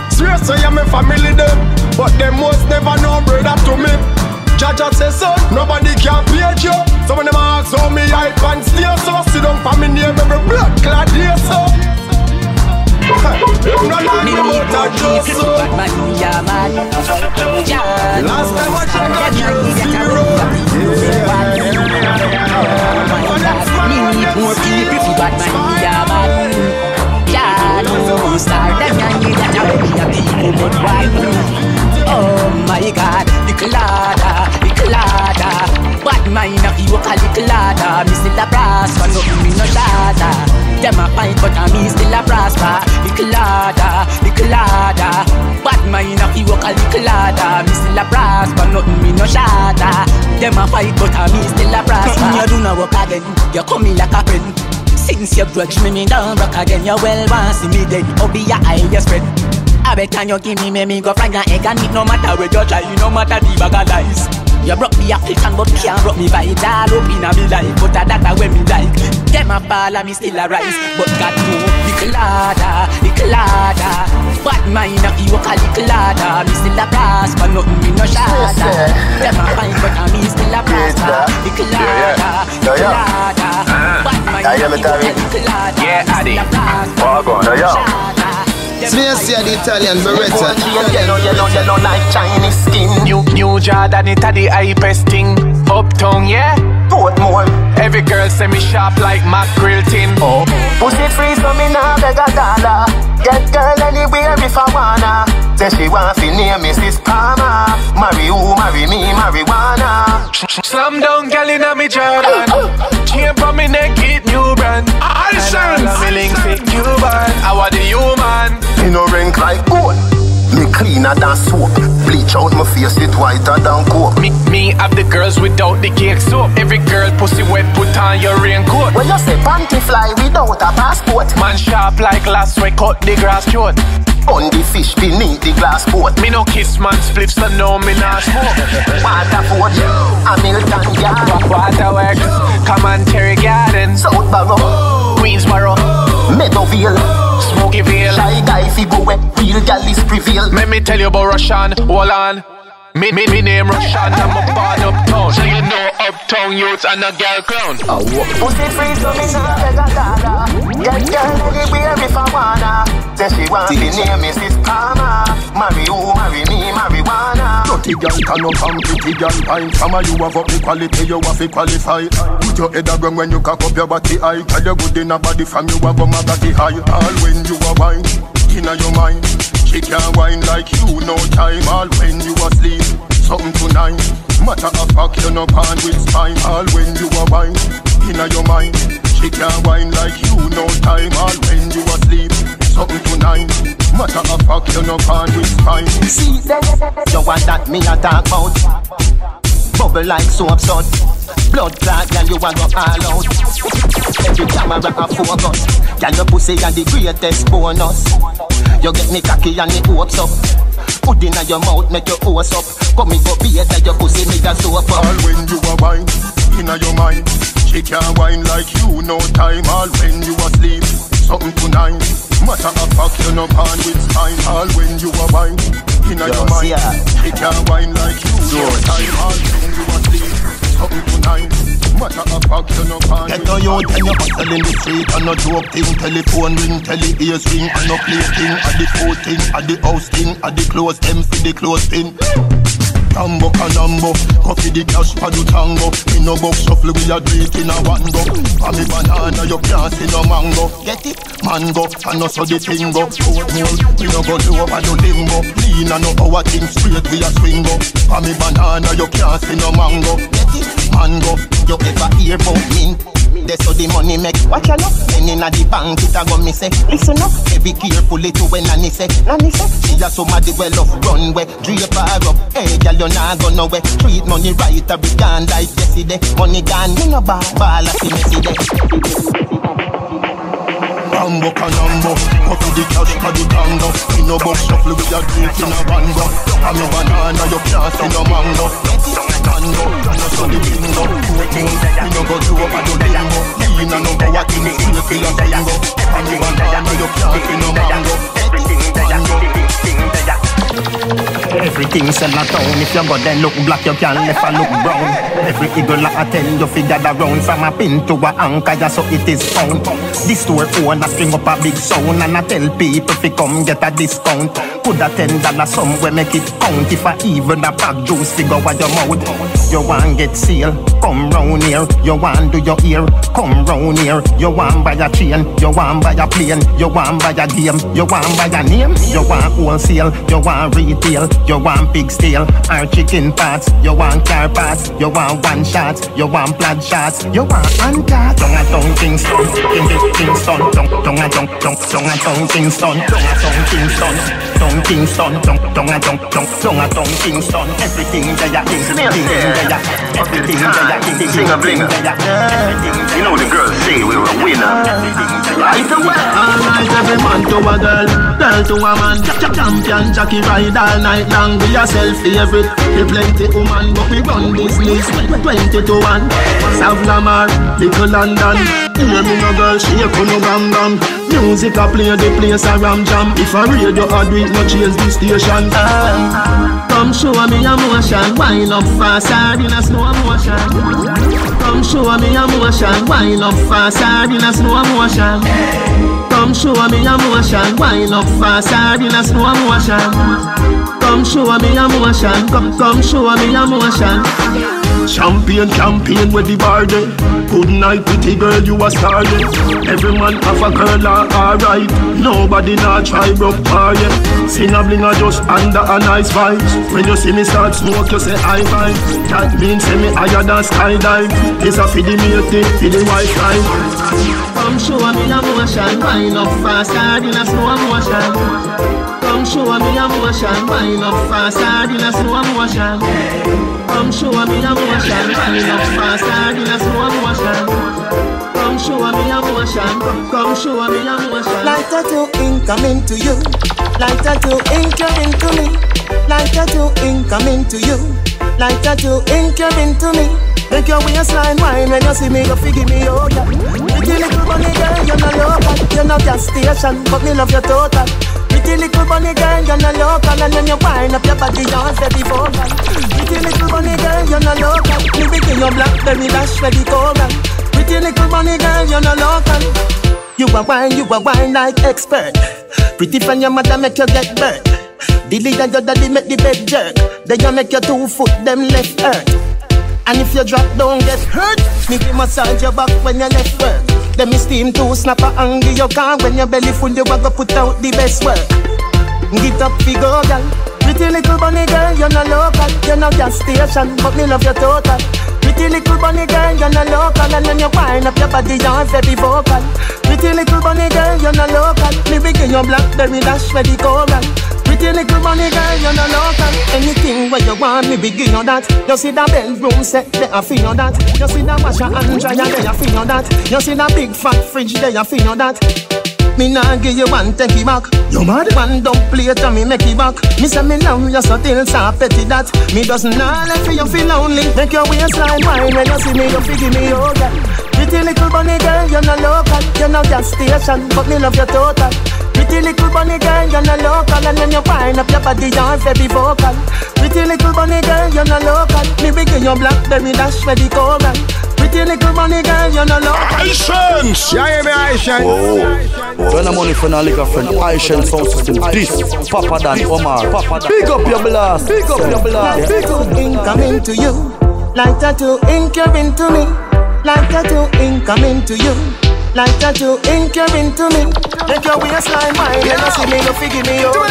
Serious, so you're my family them. But them most never know brother to me. Jaja says so, nobody can beat you. Some of them ask how me hide and steal so. Sit down for me name every blood clad here so. You no like me water just so. Last time I checked I killed zero. Me need more people to bad man, yeah man. Yeah, no star that can give that I be a people but why me? Oh my God, the clada, the clada. Bad mind a he walk a little ladder. Me still a prosper, nothing me no ladder. Them a fight but a me still a prosper. The clada, the clada. Bad mind a he walk a little ladder. Me still a prosper, nothing me no ladder. Them a fight but a me still a prosper. Nothing you do no work again, you come in like a friend. Since you grudge me, me don't rock again. You well want see me dead, I'll be your highest friend. I bet can you give me me, me go find your egg and it no matter where you try, you no matter the bag of lies. You broke me affliction but can't broke me by it all up in a me life, but a that a when me like. Them a fall and me still a rise, but God know, little ladder, little ladder. Bad mind a walk a little ladder, me still a prosper, nothing me no shatter. Them a fight but a me still a prosper, little ladder, little ladder. Bad mind a walk a little ladder, me still a prosper, nothing me no shatter. Spacey and Italian Beretta. Yellow, yellow, yellow like Chinese skin. New, new Jordan, it a the hypest thing. Uptown, yeah? Portmore. Every girl say me sharp like mackerel tin. Oh. Pussy free so me nah beg a dollar. Get girl anywhere if I wanna. Say she want to name Missus Palmer. Marry who, marry me, marijuana. Slam down gal inna me Jordan. Chain from me neck, it new brand. I shine. Me link with Cuban. I want the human. You no rank like gold. Me cleaner than soap. Bleach out my face, it whiter than coke. Me, me have the girls without the cake soap. Every girl pussy wet, put on your raincoat. When you say panty fly without a passport. Man sharp like last week, cut the grass short. On the fish beneath the glass boat. Me no kiss man spliffs and no me not smoke. Waterford, Hamilton Yard, Waterworks, Commentary Garden, Southborough, Queensborough, Meadowvale, Smoky Vale. Shy guy fi go wet, real gallis prevail. Let me tell you about Russian, hold on. Me, me, me name Russian, I'm a born uptown. So you know uptown youths and a girl clown. Oh, what? Pussy free so me not beg a dollar. Get girl anywhere if I wanna. Say she want to name Missus Palmer. Marry who, marry me, marijuana. Dirty girl can up and pretty girl pine. Mama you have up the quality, you have to qualify. Put your head around when you cock up your body high. Tell your good in a body from you have a body high. All when you are wine, in your mind. She can't whine like you, no time. All when you asleep, something tonight. Matter of fact, you're not born with spine. All when you are whine, in your mind. She can't whine like you, no time. All when you asleep, something tonight. Matter of fact, you're not born with spine. See, you want that me a talk about. Bubble like soap sud. Blood clot, girl, you a go all out. Every camera a focus. Girl, your pussy a the greatest bonus. You get me cocky and me hopes up. Put in your mouth, make your ass up. Come me go beat that your pussy, make a soap up. All when you a wine, inna your mind. She can't wine like you, no time. All when you asleep, something tonight. Matter of fact, you're not born with spine. All when you a wine, inna your mind. She can't wine like you, no time. All when you asleep, something tonight. Matter of fact, you're not born with spine. Get on your ten, you're hustling in the street. And no joke thing, telephone ring, tele ears ring. And no play thing, at the food thing, at the house thing, at the clothes, them for the clothes thing. Tambo canambo, coffee the cash for the tango. In no box shuffle we a drink in a one go. For me banana you can't see no mango. Get it? Mango, and also the tingo. Oatmeal, we no go do over no limbo. Lean and no our thing straight we a swingo. For me banana you can't see no mango. Get it? Mango, you ever hear about me? That's how the money make. Watch out up. Then inna the bank it a go me say. Listen up. Be carefully to when nanny say. Nanny say. She a somebody well off runway. Drape her up. Hey girl you nah go nowhere. Treat money right a be gone like yesterday. Money gone you no ball. Ball a see me see day. Bambo canambo. Copy the couch for the tango. In no box shuffle with a drink in a bango. I'm a banana you can't see no mango. Tango, no sunny bingo. We no go do up a do limbo. We no no go a thing, we no feel a bingo. And you want down, you can't feel no mango. Everything's in a town. If you go there look black, you can't never look brown. Every eagle I tell you figure that round. From a pin to a anchor, yeah, so it is found. This store owner string up a big sound. And I tell people if you come get a discount. Put a ten dollar somewhere make it count. If I even a pack juice figure out your mouth. You want get seal, come round here. You want do your ear, come round here. You want buy a chain, you want buy a plane. You want buy a game, you want buy a name. You want wholesale, you want retail. You want pig steel or chicken parts. You want car parts, you want one shots. You want plaid shots, you want hand cards. Dung a dung Kingston, in the Kingston. Dung a dung, dung a dung Kingston. Dung a dung Kingston. Kingston, don't don't don't don't don't Kingston. Everything that ya is, everything that ya is, singer blinger. You know the girls say we were a winner. Right away, all night every man to a girl, girl to a man. Champion Jackie ride all night long. We a selfie every. We plenty woman, but we run business twenty to one. South Lamar, Little London. Hear me no girl, she a no bam bam. Music a play the place a ram jam. If I radio a do it. Change the station. Come show me emotion. Wind up fast in a slow motion. Come show me your motion, wind up faster in a slow motion. Come show me your motion, wind up faster in a slow motion. Come show me your motion, come come show me your motion. Champion, champion with the bar day. Good night, pretty girl, you a star day. Every man have a girl, alright. Nobody not try broke par yet. Sing a bling a just under a nice vibe. When you see me start smoke, you say I vibe. That means say me higher than skydive. This a for the mate, for the white line. Come show me your motion, wind up faster in a slow motion. Come show me your motion, wind up faster in a slow motion. Come show me your motion, wind up faster in a slow motion. Come show me your motion, come show me your motion. Like tattoo ink coming to you, like tattoo ink coming to me, like tattoo ink coming to you, like tattoo ink coming to me. Make your way a slime wine when you see me, you figure me, oh yeah. Pretty little bunny girl, you're not local, you're not gas station, but me love your total. Pretty little bunny girl, you're not local, and when you wind up your body, you're steady for life. Pretty little bunny girl, you're not local. Me picking your blackberry lash ready coral. Pretty little bunny girl, you're not local. You a wine, you a wine like expert. Pretty from your mother make you get burnt. Dilly and your daddy make the bed jerk. Then you make your two foot them left hurt. And if you drop down get hurt, me be massage your back when you left work. Then me steam two snapper and give your car. When your belly full you a go put out the best work. Get up figure girl. Pretty little bunny girl, you're not local, you're not gas station, but me love your total. Pretty little bunny girl, you're not local, and when you wind up your body, you're very vocal. Pretty little bunny girl, you're not local, me begin your blackberry dash ready coral. Pretty little bunny girl, you're not local, anything where you want, me begin on that. You see that bedroom set, they are feel on that. You see that washer and dryer, they are feel on that. You see that big fat fridge, they are feel on that. Me nah give you one, take it back. You mad? One dumb plate and me make it back. Me say me love you so till so petty that. Me doesn't know let you feel lonely. Make your waistline wine when you see me, you feel give me your girl. Pretty little bunny girl, you're not local, you're not gas station, but me love your total. Pretty little bunny girl, you're not local, and when you wind up your body, you're very vocal. Pretty little bunny girl, you're not local, me begin your blackberry dash ready coral. Pretty little bunny girl, you're not local. I-SHENCE! Yeah, yeah, me I-SHENCE! Oh, oh. When I'm money for a liquor friend, I-SHENCE sound system. This, Papa Dan, Omar, Papa Dan. Pick up your blast, pick up your blast. Like tattoo ink coming to you, like tattoo ink coming to me, like tattoo ink coming to you. Like tattoo ink you're into me. Make your waistline mine, yeah. When you see me, you figure me over.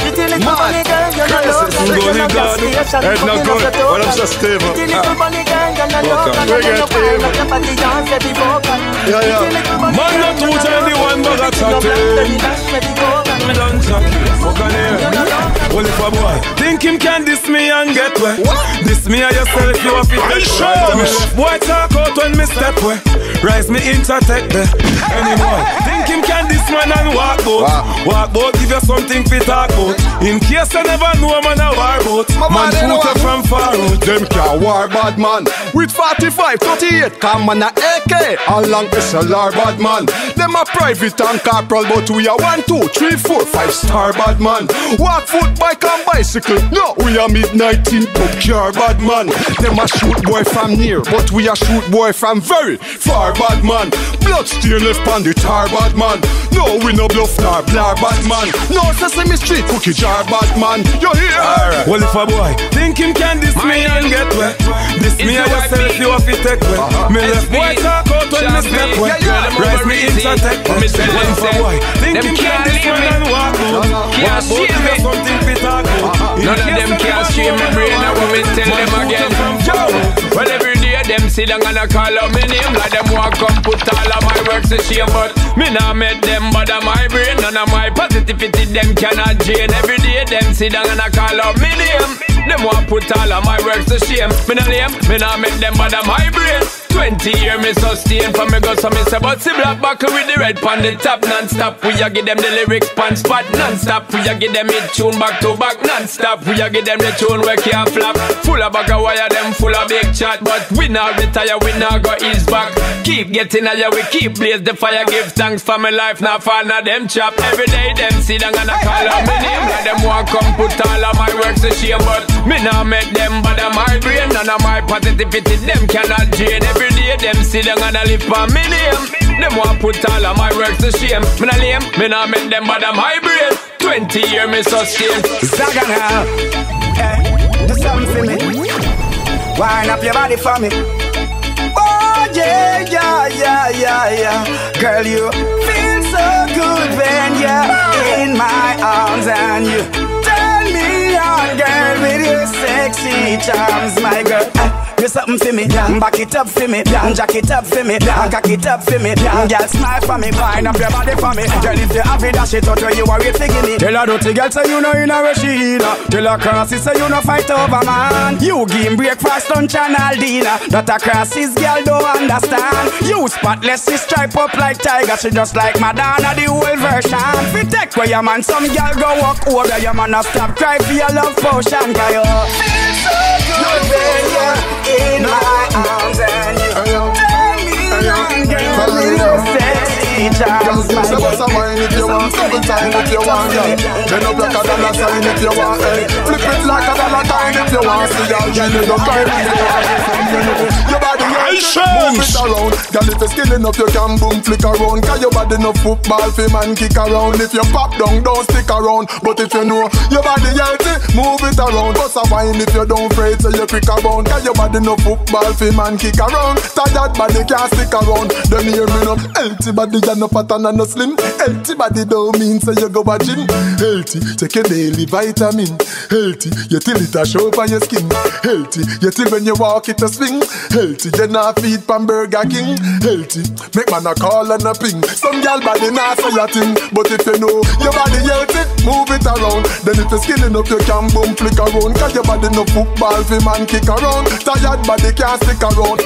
Pretty little bunny girl, you're not local. You're not gas station, but me love your total. Pretty little bunny girl, you're not local. You're not wild, like your body dance every vocal. Yeah, yeah. Man, not who tell the one but that's a thing. Me done talk, fuck on him. Only for boy. Think him can diss me and get wet. Diss me and yourself, you have to show. Boy talk out when me step wet. Rise me intertech. Anymore, think him can this man and walk out. Wow. Walk out, give you something to talk out. In case you never know man a war boat. Man shoot you from far out. Them can war bad man. With forty-five, thirty-eight, come on a A K. All long S L R bad man. Them a private and corporal, but we a one, two, three, four, five star bad man. Walk foot, bike and bicycle. No, we a midnight in Tokyo bad man. Them a shoot boy from near, but we a shoot boy from very far bad man. Blood steer left on the tar, bad man. No, we no bluff, tar, blar, bad man. No Sesame Street, cookie jar, bad man. You hear? Alright. Well, if a boy think him can diss me and get wet, diss me and yourself, you have to take wet. Me left boy talk out when me step wet. Rise me intertech wet. Well, if a boy think him can diss me and walk out, walk out, give you something to talk out. None of them can stream my brain, I will tell them again. Well, every day them see them gonna call out my name, like them walk up, put all of my works to share, but me nah met them bother my brain. None of my positivity them cannot drain. Every day them sit down and I call out me name. Them want put all of my works to shame. Me nah lame, me nah make them bother my brain. Twenty years me sustain from me go, so me say but see black buckle with the red pan the top non-stop. We a give them the lyrics pan spot non-stop. We a give them it tune back to back non-stop. We a give them the tune where can't flap. Full of bag of wire them full of big chat, but we not retire, we not go ease back. Keep getting higher, we keep blaze the fire. Give thanks for my life, not for none them chap. Every day them see them gonna call out my name. Now them walk come put all of my works to shame. But me not make them bother my brain. None of my positivity them cannot drain. Every day them see them gonna live for me name. Them want put all of my works to shame. Me not lame, me not make them bother my brain. Twenty years me sustain. Zagana, eh, do something for me. Wind up your body for me. Oh yeah, yeah, yeah, yeah, yeah. Girl, you feel so good when you're in my arms and you turn me on, girl, with your sexy charms, my girl. Eh. Do something for me, yeah. Back it up for me, yeah. Jack it up for me, yeah. Cock it up for me, yeah. Girl, smile for me, wind up your body for me. Girl, if you have it, dash it out where you are with to give me. Tell her dirty girl, say so you know you know where she is. Tell her crossy, say so you know fight over man. You give breakfast on channel dinner. That a crossy's girl don't understand. You spotless, she stripe up like tiger. She just like Madonna, the old version. We take where your man, some girl go walk over. Your man a stop, cry for your love potion. Girl, feel so good, baby. In my arms and you turn me on, girl, with your sexy charms. Girl, say what's a wine if you want, double time if you want, girl. Bend up like a dollar sign if you want, eh. Flip it like a dollar coin if you want, see, girl. Girl, you don't cry if you want. Your body ain't move it around. Girl, if you're skilling up, you can boom flick around. Cause your body no football, fi man kick around. If you pop down, don't stick around. But if you know your body healthy, move it around. What's a wine if you don't fret, so you pick around. Cause your body no football fi man kick around. Start that body can't stick around. Don't hear me no. Healthy body ya no pattern and no slim. Healthy body don't mean say you go a gym. Healthy, take your daily vitamin. Healthy, you till it a show on your skin. Healthy, you till when you walk it a swing. Healthy, you not feed pan Burger King. Healthy, make man a call and a ping. Some girl body not say a thing. But if you know your body healthy, move it around. Then if you skilling up you can boom flick around. Cause your body no football fi man kick around. Body can't stick around.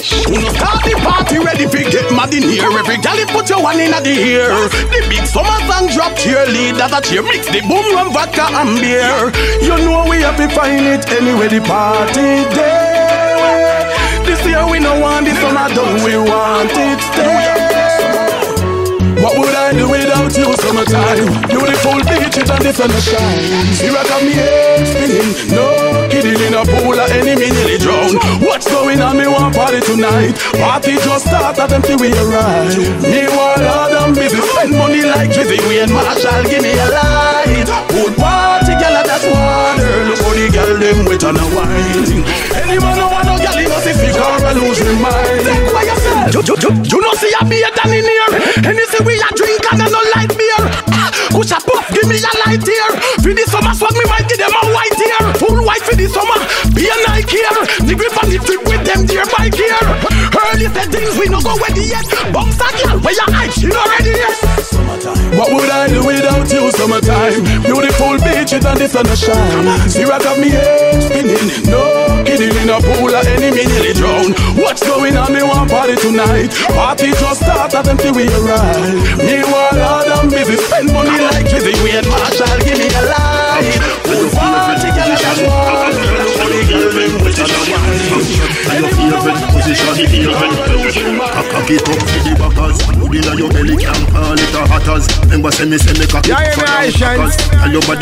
Start the party ready fi get mad in here. Every gal put your one in the ear. The big summer song drop cheerleader that you mix the boom rum vodka and beer. You know we have to find it anyway. The party day. This year we no want the summer, don't we want it stay? What would I do without you, summertime? Beautiful beaches and the sunshine. See rock of me head spinning, no kidding in a pool at any minute. What's going on? Me want party tonight. Party just start at them till we arrive. Me want all them busy, spend money like Drizzy. Wayne Marshall, give me a light. Good party, girl, that's water. Look how the girl them wait on a wine. Anyone who want no girl, he must see her and lose her mind. Think by yourself. You, you, you, you know see a beer than in here. Anything we a drink and I no light beer. Ah, push a puff, give me a light here. For the summer swag, me might give them a white here. Full white for the summer, be a Nike here. The grip on the trip with them dear bike here. Early settings we no go ready yet. Bumps a girl where your eyes, you know ready yet. What would I do without you, summertime? Beautiful beaches and the sun a shine. See rock of me head spinning, no kidding in a pool at any minute drown. What's going on? Me want party tonight. Party just start at until we arrive. Me want all them busy, spend money like Drizzy. Wayne Marshall, give me a light. Who want to get that one? And your body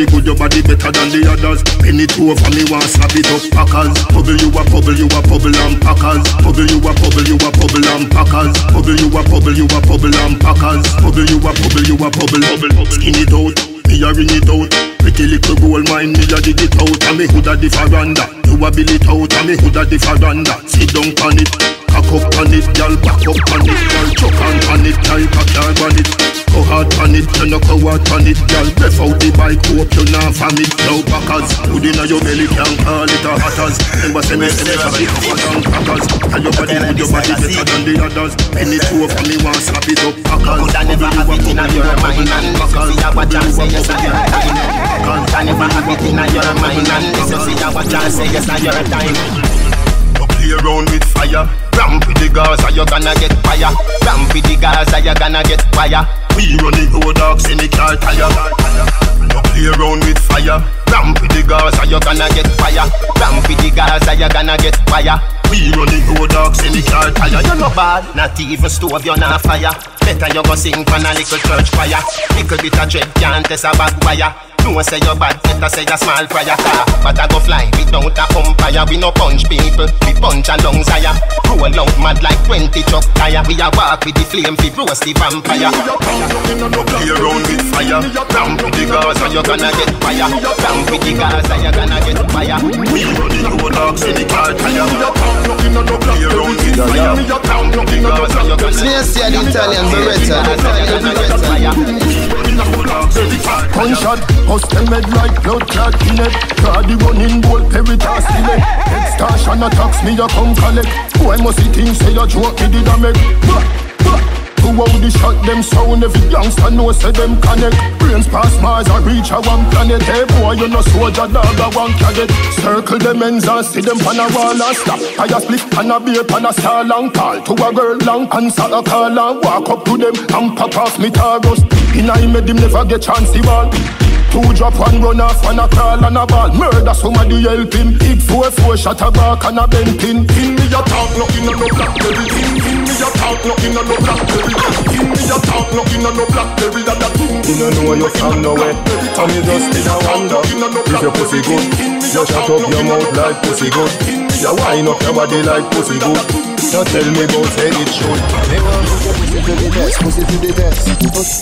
good, your body better than the others. Penny two of me want slap it up, packers. Bubble you a bubble, you a bubble and packers. Bubble you a bubble, you a bubble and packers. Bubble you a bubble, you a bubble and packers. Bubble you a bubble, you a bubble. Skin it out, me a ring it out. Pretty little gold mine, me a dig it out. And me hood a the veranda. You a bill it out and me hood a the veranda. Sit down on it, cock up on it, y'all back up on it, y'all choke on it, y'all pack y'all on it. Go hard on it, you no go hard on it, y'all breath out the bike, hope you not vomit. Now packers, put in your belly, can't call it a hatters. Remember say me, say me, say me, say packers. And your body, and your body better than the others. Any two of me want slap it up, packers. Coulda never have it inna your mind and this you see a what John say, yes I am. Coulda never have it inna your mind and this you see a what John say. Yes, now you're a time. You play around with fire. Ramp with the girls or you're gonna get fire. Ramp with the girls or you're gonna get fire. We run the road dogs in the car tire. You play around with fire. Ramp with the girls or you're gonna get fire. Ramp with the girls or you're gonna get fire. We running road dogs in the car tire. You're not bad, not even stove, you're not fire. Better you go sing for a little church choir. Little bit of dread can't test a bad wire. No one say you're bad, better say you're small prior car. But I go fly without a umpire. We no punch people, we punch and lungs higher. Roll out mad like twenty truck tire. We a walk with the flame, we roast the vampire. Play around with fire. Ramp with the Gaza, you're gonna get fire. Ramp with the Gaza, you're gonna get fire. We run the road dogs in the car tire. Play around with fire. Ramp with the Gaza, you're gonna get fire. Let's see the Italian Beretta. Gunshot, hosted like blood clot in it. Try the running ball, peritas in it. Extortion attacks me, you come collect. Who I must see things say you joke with the damage. Who out the shot, them sound, every youngster know say them connect. Brains past Mars, I reach a one planet. Hey boy, you no soldier, dog, I want carrot. Circle them ends and see them pan a wall and stop. I a split and a beer pan a star long. Call to a girl long, answer a call and walk up to them and pop off me targos. In I made him never get chance he won. Two drop, one run off, and a crawl and a ball. Murder, somebody help him. Big four, four, shot a back and a bent in. In me a talk, nothing on no blackberry. In, in me a talk, nothing on no blackberry. In me a talk, nothing on no blackberry. That that boom, you don't know you're from nowhere. And you just did a wonder if your pussy good. You shut up your mouth like pussy good. You wind up your body like pussy good. You tell me about say it should. Pussy to the test,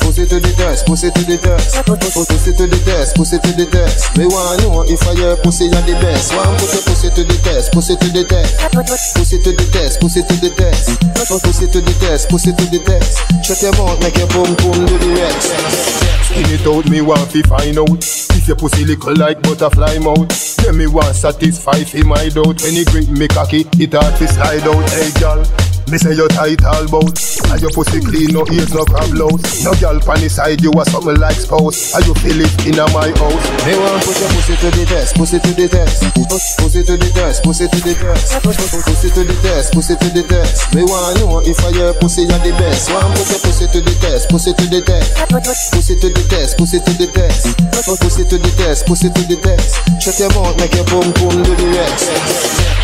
pussy to the test. Pussy to the test, pussy to the test. Pussy to the test, pussy to the test. We want to know if I hear pussy are the best. One put a pussy to the test, pussy to the test. Pussy to the test, pussy to the test. Pussy to the test, pussy to the test. Shut your mouth, make your boom boom do the rest. In it out, me want to find out if your pussy little like butterfly mouth. Then me want satisfy for my doubt. When you grip me cocky, it hard to slide out. Hey girl, me say you tight all bout. And your pussy clean, no ears, no crab loud. No girl pan inside you a something like spouse. And you feel it in a my house. They want put your pussy to the test, pussy to the test. Pussy to the test, pussy to the test. Pussy to the test, pussy to the test. They want know if I hear pussy are the best. One put your pussy to the test, pussy to the test. Pussy to the test, pussy to the test. Pussy to the test, pussy to the test. Shut your mouth, make your boom boom do the rest.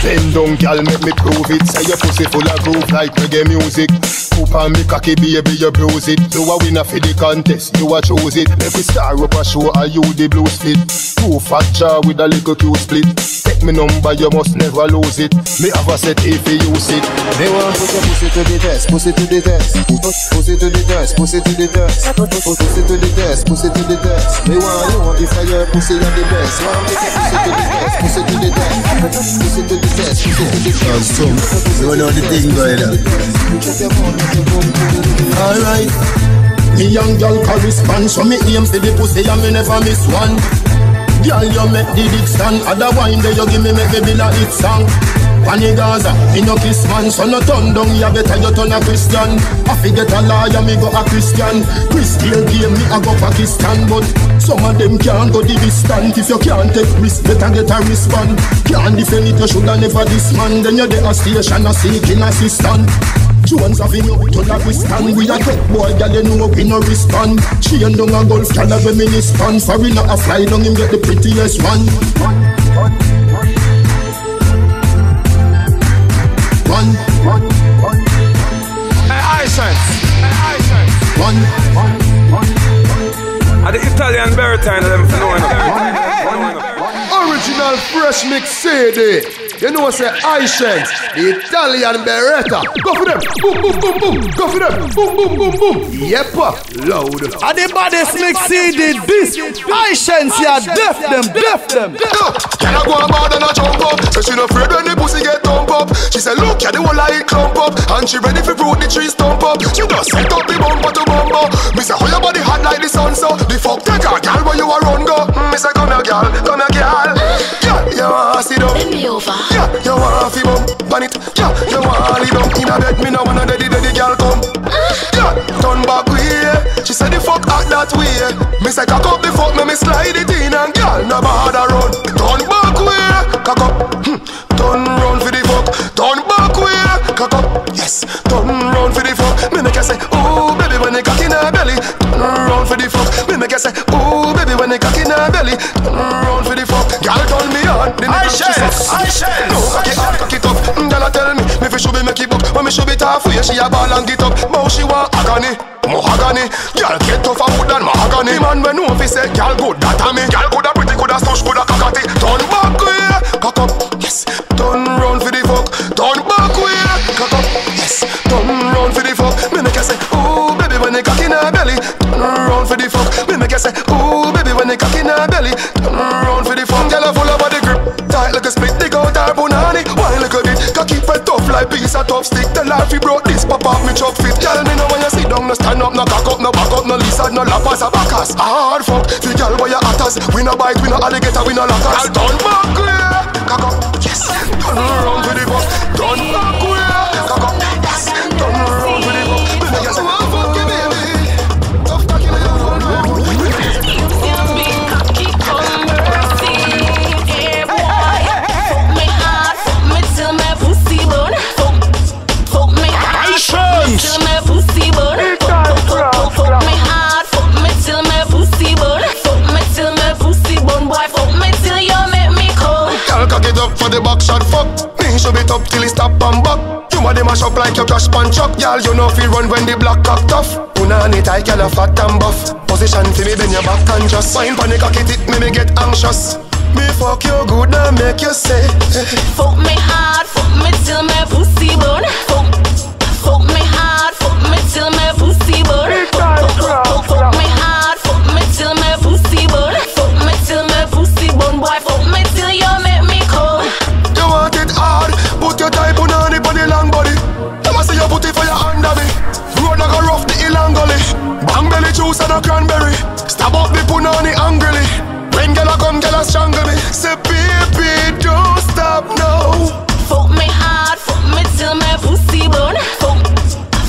Then don't girl make me prove it. Say your pussy full of groove like reggae music. Poop and me cocky baby, you bruise it. You a winner for the contest, you a choose it. Every star up a show, are you the blue split? Two fat jar with a little cute split. Take me number, you must never lose it. Me have a set if you use it. They want put your pussy to the test, pussy to the test. Pussy to the test, pussy to the test. Pussy to the test, pussy to the test. They want know if I hear pussy are the best. Want me pussy to the test, pussy to the test. Pussy to the test, pussy to the test. You know the thing going on. Alright, me young girl correspond, so me aim for the pussy and me never miss one. Girl, you make the dick stand, other wine that you give me make me be like it song. Pani Gaza, me no kiss man, so no turn down, you better you turn a Christian. I forget a liar, me go a Christian. Christian game, me I go Pakistan, but some of them can't go the distance. If you can't take risk, better get a wristband. Can't defend it, you shoulda never this man. Then you're there a station, a seeking assistant. Jones have in your turn a withstand. We a get boy, girl, you know we no respond. She and down a golf, girl a feminist fan. Foreigner a fly down, him get the prettiest one. One. Hey, I-SHENCE. Hey, I-SHENCE. One. At the Italian Beretta, them flowing. Original Fresh Mix C D. You know what I say? I-SHENCE, the Italian Beretta. Go for them. Boom, boom, boom, boom. Go for them. Boom, boom, boom, boom. Yep, loud. And the baddest mix C D, this I-SHENCE, yeah, deaf them, deaf them. Can I go about and I jump up? Cause she not afraid when the pussy get thump up. She said, look, yeah, the whole eye clump up. And she ready for fruit, the trees thump up. She just set up the bumper to bumper. Me say, how your body hot like the sun, so the fuck take her, girl, where you a run go? Me say, come here, girl, come here, girl. Yeah, you wanna sit down. Yeah, you wanna feel bump on it. Yeah, you wanna lead up in a bed. Me now wanna daddy daddy girl come. Yeah, turn back way. She said the fuck act that way. Me say cock up the fuck, now me slide it in and girl never had a run. Turn back way, cock up. Hm. Turn round for the fuck. Turn back way, cock up. Yes, turn round for the fuck. Me make her say, oh baby when the cock in her belly. Turn round for the fuck. Me make her say, oh baby when the cock in her belly. Turn round for the fuck. Girl turn me on. I shall, I shall. No, I can't, I can't. Mommy should be tough for you, she a ball and get up. Now she want agony, mahogany. Girl get tougher wood than mahogany. The man when no fi say, girl good, that a me. Girl good a pretty, good a stush, good a cockatty. Turn back way, cock up, yes. Turn round for the fuck. Turn back way, cock up, yes. Turn round for the fuck. Me make you say, ooh baby when the cock in her belly. Turn round for the fuck. Me make you say, ooh baby when the cock in her belly. Turn round for the fuck. Girl a full of body grip, tight like a split. Dig out her punani, wine like a bit. Cocky fed tough like piece of tough stick. Tell her if you broke this, pop up me chop fit. Girl me know when you sit down, no stand up, no cock up, no back up, no lizard, no lappers, a backass. Hard fuck, the girl boy your atas. We no bite, we no alligator, we no lackers. Girl turn back way, cock up, yes. Turn round for the fuck. Turn back way, cock up, yes. Turn round for the fuck. Me make you say, for the back shot fuck. Me should be top till he stop and back. You want them mash up like your crash pan chuck. Y'all you know feel run when the black cock tough. Punani tight y'all a fat and buff. Position for me bend your back and just fine panic cocky tick me me get anxious. Me fuck you good now make you say eh. Fuck me hard, fuck me till my pussy burn. Fuck, fuck me hard, fuck me till my pussy burn. Fuck, fuck, fuck, fuck me hard, fuck me till my pussy burn. Fuck me till my pussy burn. Boy fuck me till you make me cold. You want it hard, put your type on on it, body long body. Let me see you put it for your hand on me. Road like a rough the ilang gully. Bang belly juice and a cranberry. Stab up the punani angrily. When gala come gala strangle me. Say baby don't stop now. Fuck me hard, fuck me till my pussy burn. Fuck,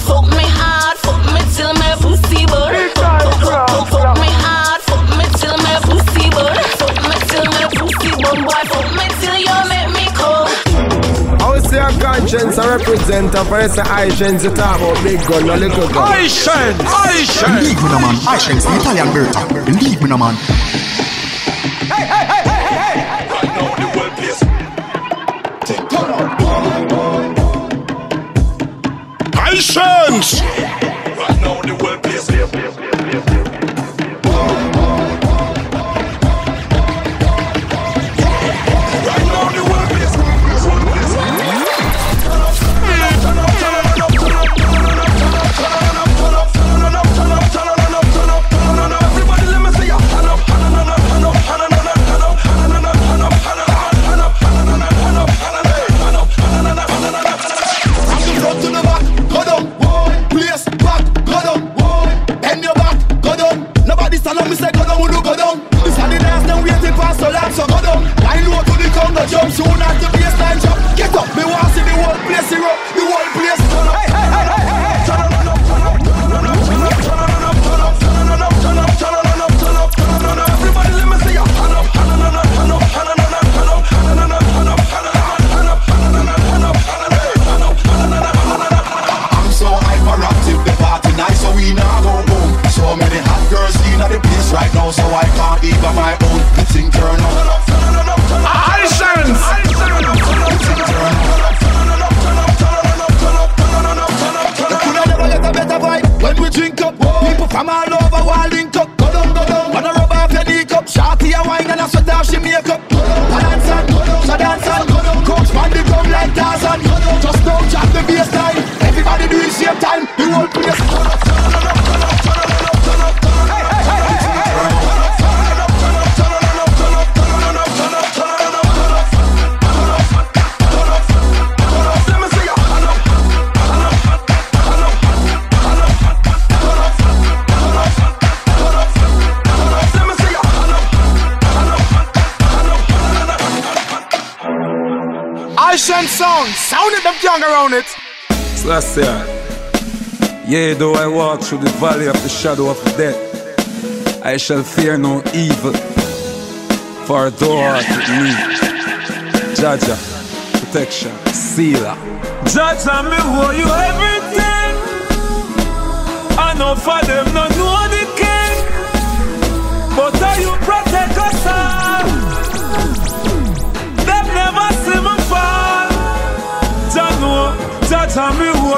fuck me hard, fuck me till my pussy burn. Fuck, fuck, fuck, fuck me hard, fuck me till my pussy burn. Fuck me till my pussy burn. Boy fuck me till you make me cold. I say a conscience I represent a person. I shence you talk about big gun or little gun. I shence, I shence. Leave me no man, I shence the Italian Bertha. Leave me no man. Hey, hey, hey, hey, hey, hey. Right now the world plays. Take turn on. I-SHENCE! Right now the world plays. Right now the world plays. Turn up, turn up, turn up, turn up, turn up, turn up, turn up, turn up, turn up. Russian. Yea, though I walk through the valley of the shadow of death, I shall fear no evil, for thou art with me. Jaja, protection, sealer. Jaja, me owe you everything. I know for them not know the king, but are you protect us all? Them never see me fall. Jaja, me.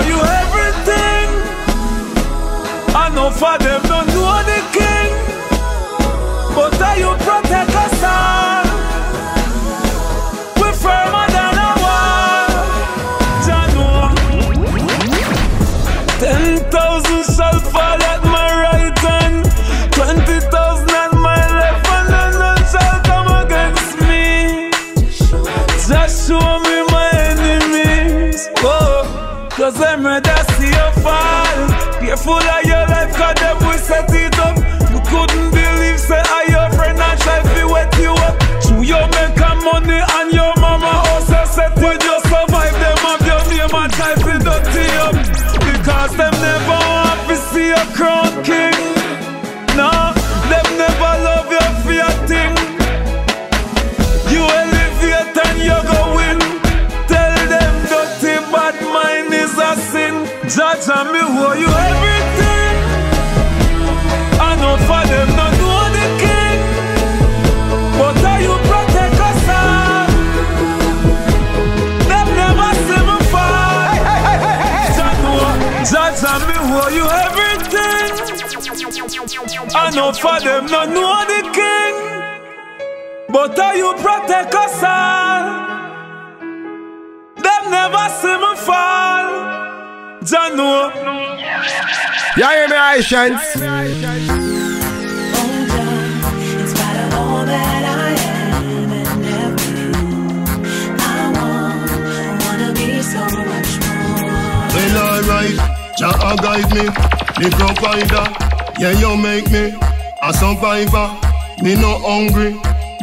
full of your life, cause them we set it up. You couldn't believe, say I your friend and try to wet you up. To your make a money and your mama also set with you survive. Them have your name and try to dirty up, because them never want to see a crown king. No, them never love your fear thing. You elevate and you go win. Tell them dirty bad mind is a sin. Judge and me who you everything. I know for them not know the king, but are you protect us all? Them never see me fall. Judge and me who you everything. I know for them not know the king, but are you protect us all? Them never see me fall. Jano. Yeah, hear me, I Shence. Oh, God, in spite of all that I am and have been, I want, I wanna be so much more. Well, alright, Jah guide me, me provider. Yeah, you make me a survivor. Me no hungry,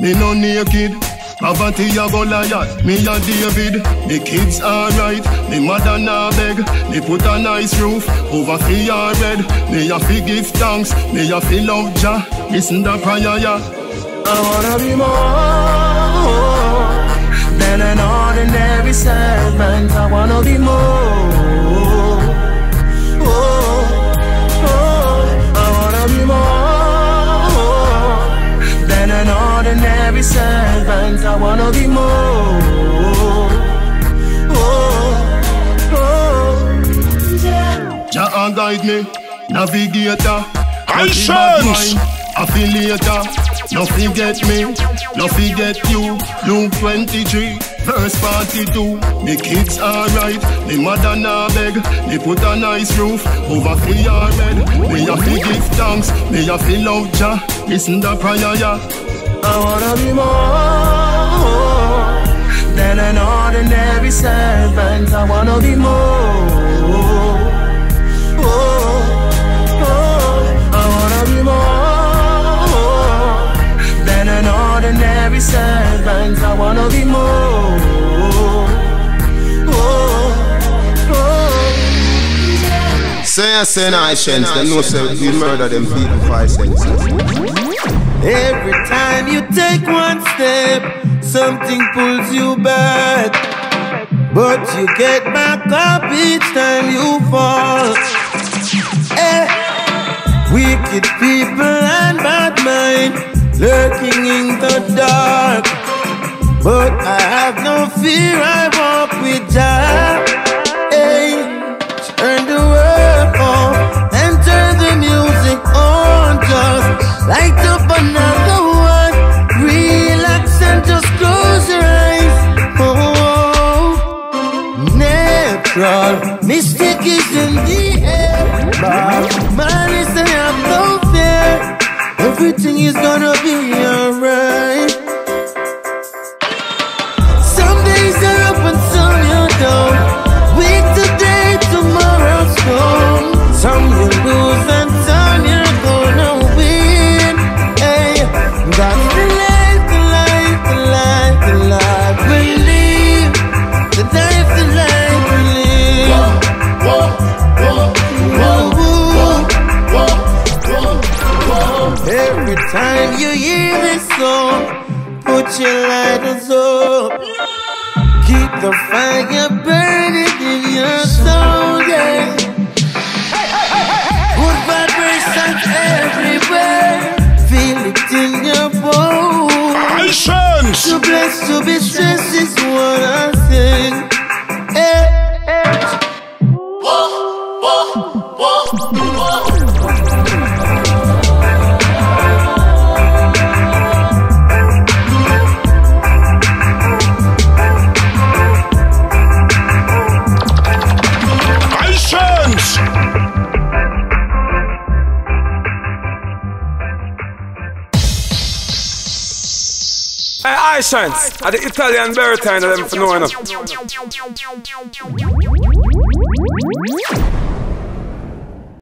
me no naked. Poverty a Goliath, me a David. Me kids are right, me mother na beg. Me put a nice roof over fi a bed. Me a fi give thanks, me a fi love Jah. Listen to prayer, yeah. I wanna be more than an ordinary servant. I wanna be more. Oh, oh. I wanna be more than an ordinary servant. I wanna be more. Oh, oh. Yeah. Jah guide me, navigator. I Shence. Affiliator. No forget me, no forget you. Luke twenty-three, verse forty-two. Me kids are right, me mother na beg. Me put a nice roof over free our bed. Me a fi give thanks, me a fi love Jah. Listen to prayer, yeah. I wanna be more than an ordinary servant. I wanna be more. Oh, oh. I wanna be more than an ordinary servant. I wanna be more. Oh, oh. Say I say I Shence. They know say you murder them people for I Shence. Every time you take one step, something pulls you back, but you get back up each time you fall. Eh. Wicked people and bad mind lurking in the dark, but I have no fear, I walk with Jah. Eh. Turn the world off and turn the music on, just like the another one, relax and just close your eyes. Oh, natural mistake is in the air. Man, listen, have no fear. Everything is gonna be alright. Some days are up and some you're down. Wait today, tomorrow's gone. Some you lose and some you're gonna win. That's the life, the life, the life, the life we live. The life, the life we live. Whoa, whoa, whoa, whoa, whoa, whoa, whoa. Every time you hear this song, put your lighters up. Keep the fire burning in your soul, yeah. Good vibrations everywhere. Feel it in your bones. I Shence. To bless, to be stressed is what I sing. Eh, eh. Whoa, whoa, whoa, whoa. I Shence. I Shence at the Italian baritone of them for no enough.